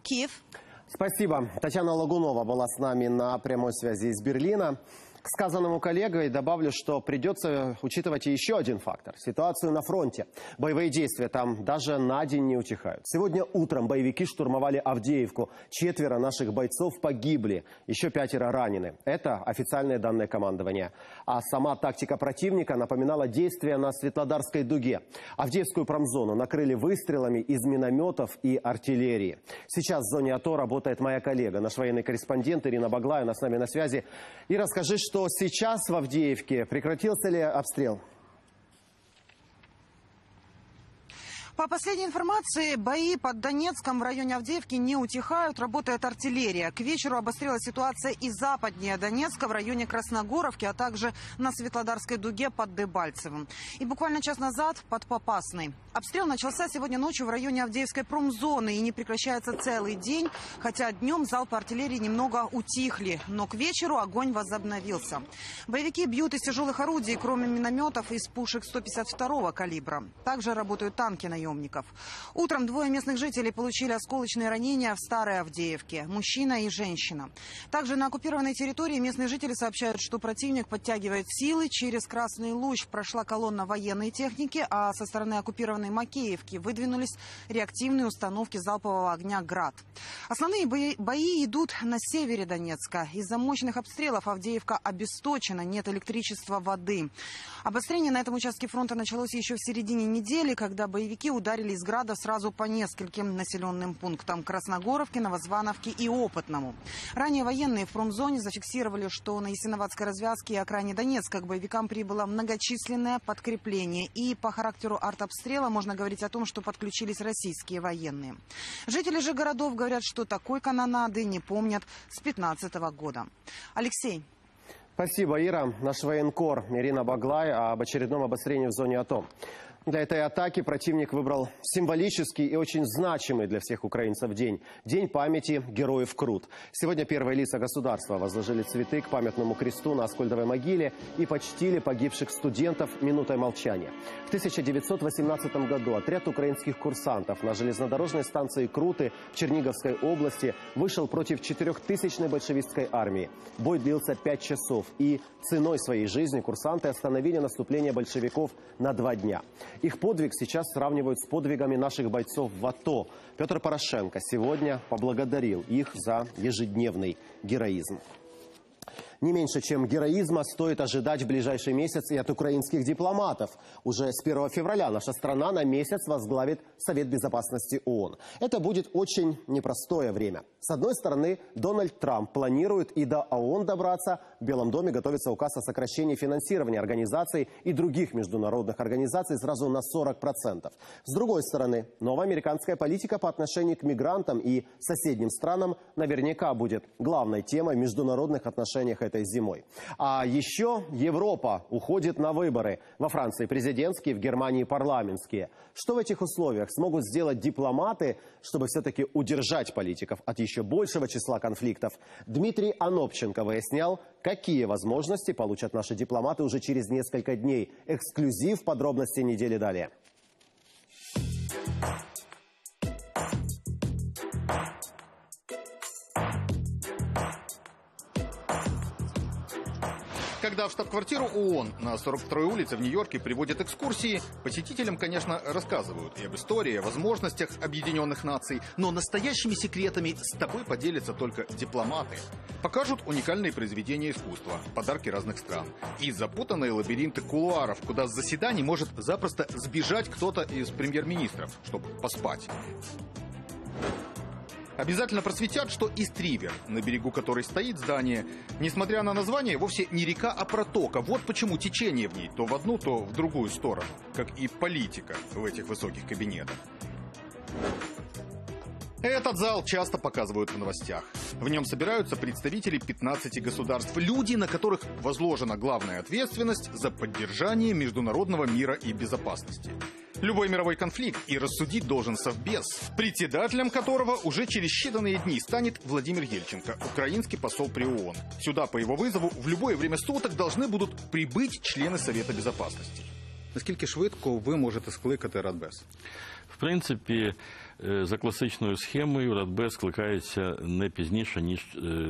Киев. Спасибо. Татьяна Логунова была с нами на прямой связи из Берлина. К сказанному коллегой добавлю, что придется учитывать еще один фактор – ситуацию на фронте. Боевые действия там даже на день не утихают. Сегодня утром боевики штурмовали Авдеевку. 4 наших бойцов погибли, еще 5 ранены. Это официальные данные командования. А сама тактика противника напоминала действия на Светлодарской дуге. Авдеевскую промзону накрыли выстрелами из минометов и артиллерии. Сейчас в зоне АТО работает моя коллега, наш военный корреспондент Ирина Баглая, она с нами на связи. И расскажи, что сейчас в Авдеевке, прекратился ли обстрел? По последней информации, бои под Донецком в районе Авдеевки не утихают, работает артиллерия. К вечеру обострилась ситуация и западнее Донецка, в районе Красногоровки, а также на Светлодарской дуге под Дебальцевым. И буквально час назад под Попасной. Обстрел начался сегодня ночью в районе Авдеевской промзоны и не прекращается целый день, хотя днем залпы артиллерии немного утихли, но к вечеру огонь возобновился. Боевики бьют из тяжелых орудий, кроме минометов, из пушек 152-го калибра. Также работают танки на юге. Утром 2 местных жителей получили осколочные ранения в Старой Авдеевке. Мужчина и женщина. Также на оккупированной территории местные жители сообщают, что противник подтягивает силы. Через Красный Луч прошла колонна военной техники, а со стороны оккупированной Макеевки выдвинулись реактивные установки залпового огня «Град». Основные бои идут на севере Донецка. Из-за мощных обстрелов Авдеевка обесточена, нет электричества, воды. Обострение на этом участке фронта началось еще в середине недели, когда боевики ударили из града сразу по нескольким населенным пунктам – Красногоровке, Новозвановке и Опытному. Ранее военные в промзоне зафиксировали, что на Ясиноватской развязке и окраине Донецка к боевикам прибыло многочисленное подкрепление. И по характеру артобстрела можно говорить о том, что подключились российские военные. Жители же городов говорят, что такой канонады не помнят с 2015 года. Алексей. Спасибо, Ира. Наш военкор Ирина Баглай об очередном обострении в зоне АТО. Для этой атаки противник выбрал символический и очень значимый для всех украинцев день. День памяти героев Крут. Сегодня первые лица государства возложили цветы к памятному кресту на Аскольдовой могиле и почтили погибших студентов минутой молчания. В 1918 году отряд украинских курсантов на железнодорожной станции Круты в Черниговской области вышел против 4000-й большевистской армии. Бой длился 5 часов, и ценой своей жизни курсанты остановили наступление большевиков на 2 дня. Их подвиг сейчас сравнивают с подвигами наших бойцов в АТО. Петр Порошенко сегодня поблагодарил их за ежедневный героизм. Не меньше, чем героизма, стоит ожидать в ближайший месяц и от украинских дипломатов. Уже с 1 февраля наша страна на месяц возглавит Совет Безопасности ООН. Это будет очень непростое время. С одной стороны, Дональд Трамп планирует и до ООН добраться. В Белом доме готовится указ о сокращении финансирования организаций и других международных организаций сразу на 40%. С другой стороны, новая американская политика по отношению к мигрантам и соседним странам наверняка будет главной темой в международных отношениях этой зимой. А еще Европа уходит на выборы. Во Франции президентские, в Германии парламентские. Что в этих условиях смогут сделать дипломаты, чтобы все-таки удержать политиков от еще большего числа конфликтов? Дмитрий Анопченко выяснял, какие возможности получат наши дипломаты уже через несколько дней. Эксклюзив, подробности недели далее. Когда в штаб-квартиру ООН на 42-й улице в Нью-Йорке приводят экскурсии, посетителям, конечно, рассказывают и об истории, о возможностях Объединенных Наций, но настоящими секретами с тобой поделятся только дипломаты. Покажут уникальные произведения искусства, подарки разных стран и запутанные лабиринты кулуаров, куда с заседаний может запросто сбежать кто-то из премьер-министров, чтобы поспать. Обязательно просветят, что Истривер, на берегу которой стоит здание, несмотря на название, вовсе не река, а протока. Вот почему течение в ней то в одну, то в другую сторону, как и политика в этих высоких кабинетах. Этот зал часто показывают в новостях. В нем собираются представители 15 государств, люди, на которых возложена главная ответственность за поддержание международного мира и безопасности. Любой мировой конфликт и рассудить должен Совбез, председателем которого уже через считанные дни станет Владимир Ельченко, украинский посол при ООН. Сюда по его вызову в любое время суток должны будут прибыть члены Совета Безопасности. Наскільки швидко ви можете скликати Радбез? В принципі, за класичною схемою Радбез скликається не пізніше, ніж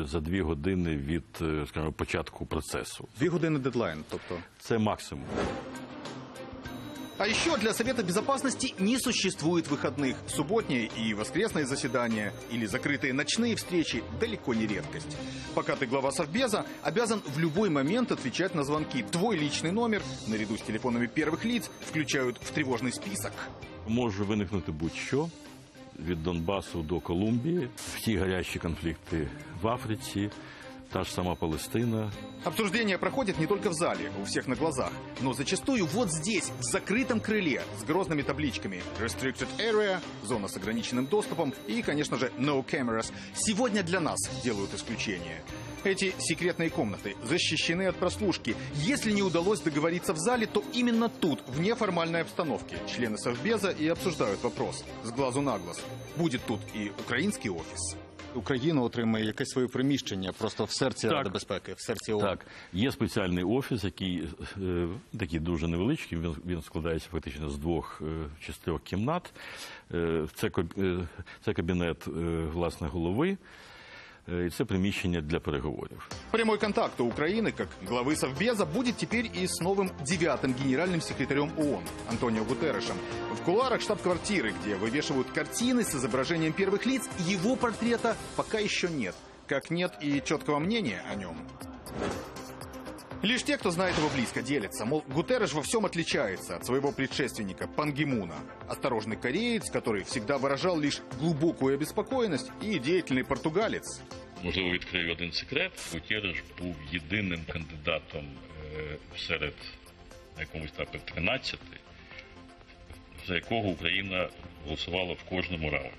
за 2 години від, скажімо, початку процесу. 2 години дедлайн, тобто? Це максимум. А еще для Совета Безопасности не существует выходных. Субботние и воскресные заседания или закрытые ночные встречи далеко не редкость. Пока ты глава Совбеза, обязан в любой момент отвечать на звонки. Твой личный номер, наряду с телефонами первых лиц, включают в тревожный список. Може виникнути будь-що, від Донбасу до Колумбії, всі горячі конфлікти в Африці. Та же сама Палестина. Обсуждения проходят не только в зале, у всех на глазах, но зачастую вот здесь, в закрытом крыле, с грозными табличками «Restricted Area», «Зона с ограниченным доступом» и, конечно же, «No Cameras». Сегодня для нас делают исключение. Эти секретные комнаты защищены от прослушки. Если не удалось договориться в зале, то именно тут, в неформальной обстановке, члены Совбеза и обсуждают вопрос с глазу на глаз. Будет тут и украинский офис. Україна отримає якесь своє приміщення просто в серці Ради безпеки, в серці ООН. Так, є спеціальний офіс, який такий дуже невеличкий, він складається фактично з 2 чи 3 кімнат. Це кабінет, власне, голови. И это помещение для переговоров. Прямой контакт у Украины, как главы Совбеза, будет теперь и с новым 9-м генеральным секретарем ООН Антонио Гутерришем. В кулуарах штаб-квартиры, где вывешивают картины с изображением первых лиц, его портрета пока еще нет. Как нет и четкого мнения о нем. Лишь те, кто знает его близко, делятся. Мол, Гутерреш во всем отличается от своего предшественника Пан Ги Муна. Осторожный кореец, который всегда выражал лишь глубокую обеспокоенность, и деятельный португалец. Можливо, відкрию один секрет. Гутерреш був єдиним кандидатом серед, на якомусь етапі, 13, за якого Україна голосувала в кожному раунді.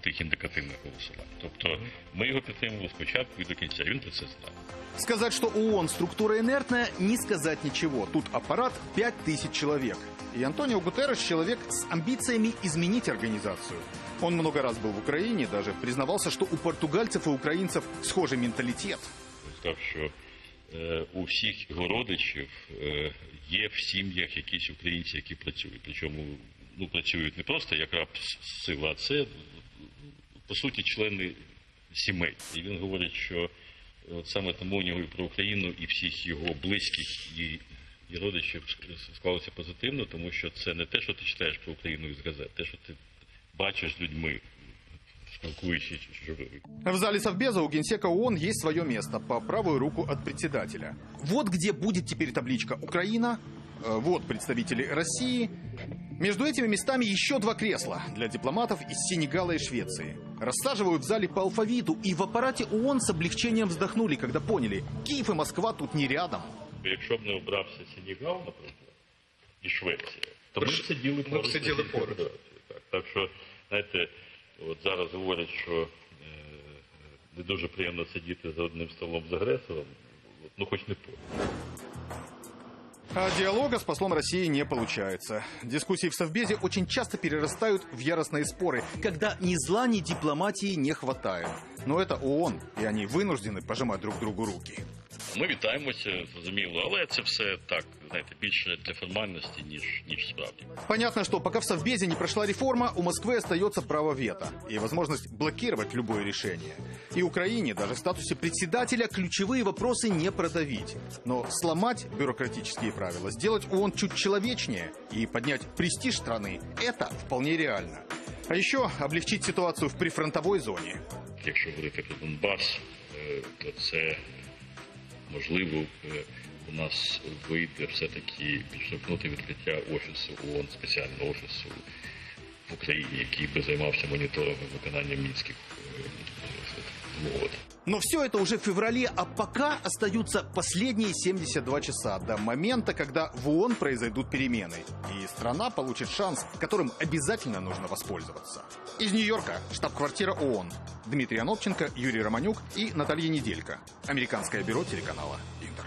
Тих індикативних голосувань. Тобто ми його підтримували спочатку і до кінця. Він про це знав. Сказать, что ООН структура инертная, не сказать ничего. Тут аппарат 5000 человек. И Антонио Гутерреш человек с амбициями изменить организацию. Он много раз был в Украине, даже признавался, что у португальцев и украинцев схожий менталитет. Сказав, що у всіх його родичів є в сім'ях якісь українці, які працюють. Причому працюють не просто як раб сила, а це по суті члени сімей. І він говорить, що саме тому у нього і про Україну, і всіх його близьких і родичів склалося позитивно, тому що це не те, що ти читаєш про Україну із газет, те, що ти бачиш з людьми, В зале Совбеза у генсека ООН есть свое место по правую руку от председателя. Вот где будет теперь табличка «Украина», вот представители России. Между этими местами еще два кресла для дипломатов из Сенегала и Швеции. Рассаживают в зале по алфавиту, и в аппарате ООН с облегчением вздохнули, когда поняли, Киев и Москва тут не рядом. Если бы не убрався Сенегал, например, и Швеція, то ми б сиділи поруч. Так що, знаєте, от зараз говорять, що не дуже приємно сидіти за одним столом з агресором, ну хоч не поруч. А диалога с послом России не получается. Дискуссии в Совбезе очень часто перерастают в яростные споры, когда ни зла, ни дипломатии не хватает. Но это ООН, и они вынуждены пожимать друг другу руки. Ми вітаємося, зрозуміло, але це все так, знаєте, більше для формальності, ніж справді. Понятно, что пока в Совбезе не прошла реформа, у Москвы остается право вето и возможность блокировать любое решение. И Украине даже в статусе председателя ключевые вопросы не продавить. Но сломать бюрократические правила, сделать ООН чуть человечнее и поднять престиж страны – это вполне реально. А еще облегчить ситуацию в прифронтовой зоне. Если говорить про Донбасс, то это... Можливо, у нас вийде все-таки підштовхнути відкриття офісу ООН, спеціального офісу в Україні, який би займався моніторингом виконання мінських угод. Но все это уже в феврале, а пока остаются последние 72 часа до момента, когда в ООН произойдут перемены. И страна получит шанс, которым обязательно нужно воспользоваться. Из Нью-Йорка, штаб-квартира ООН. Дмитрий Анопченко, Юрий Романюк и Наталья Неделько. Американское бюро телеканала Интер.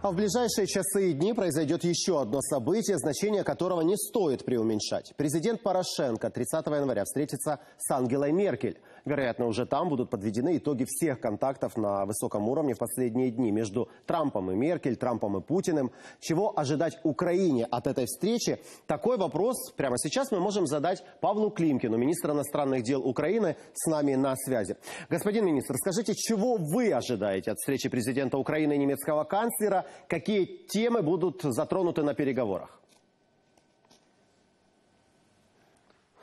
А в ближайшие часы и дни произойдет еще одно событие, значение которого не стоит преуменьшать. Президент Порошенко 30 января встретится с Ангелой Меркель. Вероятно, уже там будут подведены итоги всех контактов на высоком уровне в последние дни между Трампом и Меркель, Трампом и Путиным. Чего ожидать Украине от этой встречи? Такой вопрос прямо сейчас мы можем задать Павлу Климкину, министру иностранных дел Украины, с нами на связи. Господин министр, скажите, чего вы ожидаете от встречи президента Украины и немецкого канцлера? Какие темы будут затронуты на переговорах?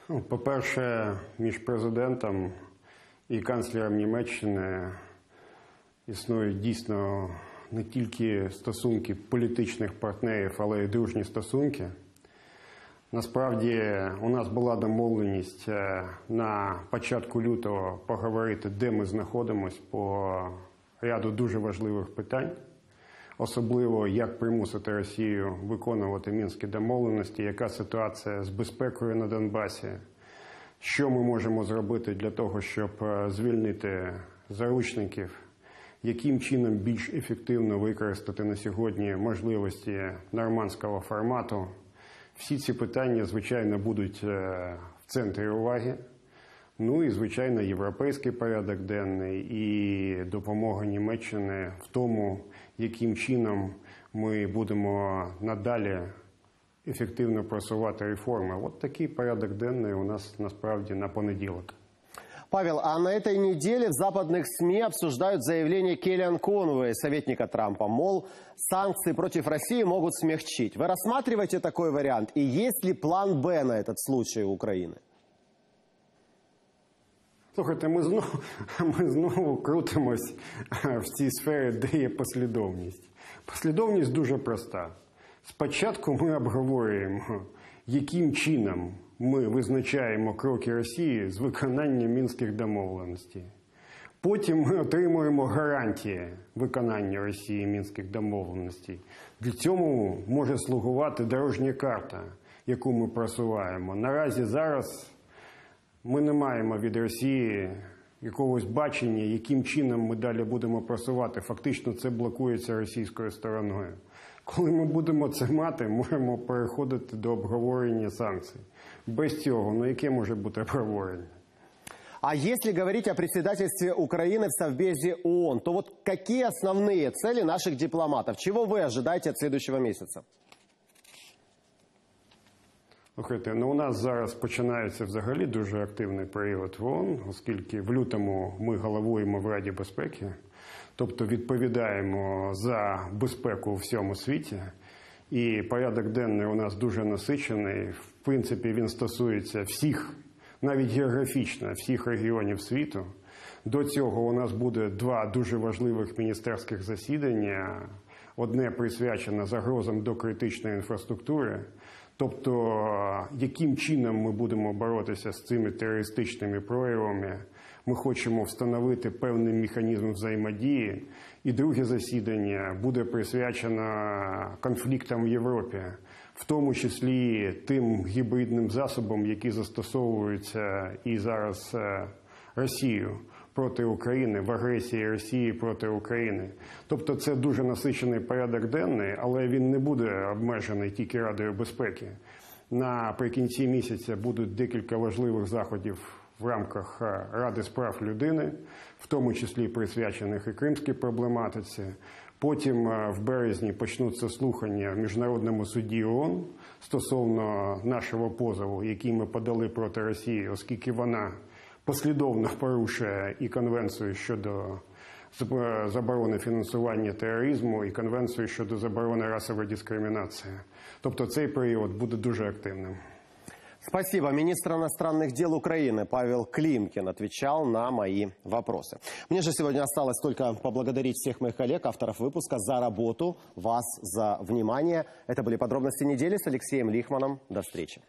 По-перше, між президентом і канцлером Німеччини існують дійсно не тільки стосунки політичних партнерів, але й дружні стосунки. Насправді, у нас була домовленість на початку лютого поговорити, де ми знаходимося по ряду дуже важливих питань. Особливо, як примусити Росію виконувати мінські домовленості, яка ситуація з безпекою на Донбасі, що ми можемо зробити для того, щоб звільнити заручників, яким чином більш ефективно використати на сьогодні можливості нормандського формату. Всі ці питання, звичайно, будуть в центрі уваги. Ну і, звичайно, європейський порядок денний і допомога Німеччини в тому, яким чином ми будемо надалі ефективно просувати реформи. От такий порядок денний у нас насправді на понеділок. Павел, а на этой неделе в западных СМИ обсуждают заявление Келлиан Конвей, советника Трампа, мол, санкции против России могут смягчить. Вы рассматриваете такой вариант? И есть ли план Б на этот случай у Украины? Слухайте, ми знову крутимось в цій сфері, де є послідовність. Послідовність дуже проста. Спочатку ми обговорюємо, яким чином ми визначаємо кроки Росії з виконання мінських домовленостей. Потім ми отримуємо гарантії виконання Росії мінських домовленостей. Для цього може слугувати дорожня карта, яку ми просуваємо. Наразі зараз... Ми не маємо від Росії якогось бачення, яким чином ми далі будемо просувати. Фактично це блокується російською стороною. Коли ми будемо це мати, можемо переходити до обговорення санкцій. Без цього, ну яке може бути обговорення? А если говорить о председательстве Украины в Совбезе ООН, то вот какие основные цели наших дипломатов? Чего вы ожидаете от следующего месяца? Слухайте, ну у нас зараз починається взагалі дуже активний період в ООН, оскільки в лютому ми головуємо в Раді безпеки, тобто відповідаємо за безпеку у всьому світі. І порядок денний у нас дуже насичений, в принципі він стосується всіх навіть географічно всіх регіонів світу. До цього у нас буде два дуже важливих міністерських засідання. Одне присвячено загрозам до критичної інфраструктури. Тобто, яким чином ми будемо боротися з цими терористичними проявами. Ми хочемо встановити певний механізм взаємодії. І друге засідання буде присвячено конфліктам в Європі, в тому числі тим гібридним засобам, які застосовуються і зараз Росією проти України, в агресії Росії проти України. Тобто це дуже насичений порядок денний, але він не буде обмежений тільки Радою безпеки. Наприкінці місяця будуть декілька важливих заходів в рамках Ради з прав людини, в тому числі присвячених і кримській проблематиці. Потім в березні почнуться слухання в Міжнародному суді ООН стосовно нашого позову, який ми подали проти Росії, оскільки вона послідовно порушує і конвенцію щодо заборони фінансування тероризму, і конвенцію щодо заборони расової дискримінації. Тобто цей період буде дуже активним. Спасибо. Министр иностранных дел Украины Павел Климкин отвечал на мои вопросы. Мне же сегодня осталось только поблагодарить всех моих коллег, авторов выпуска, за работу, вас за внимание. Это были подробности недели с Алексеем Лихманом. До встречи.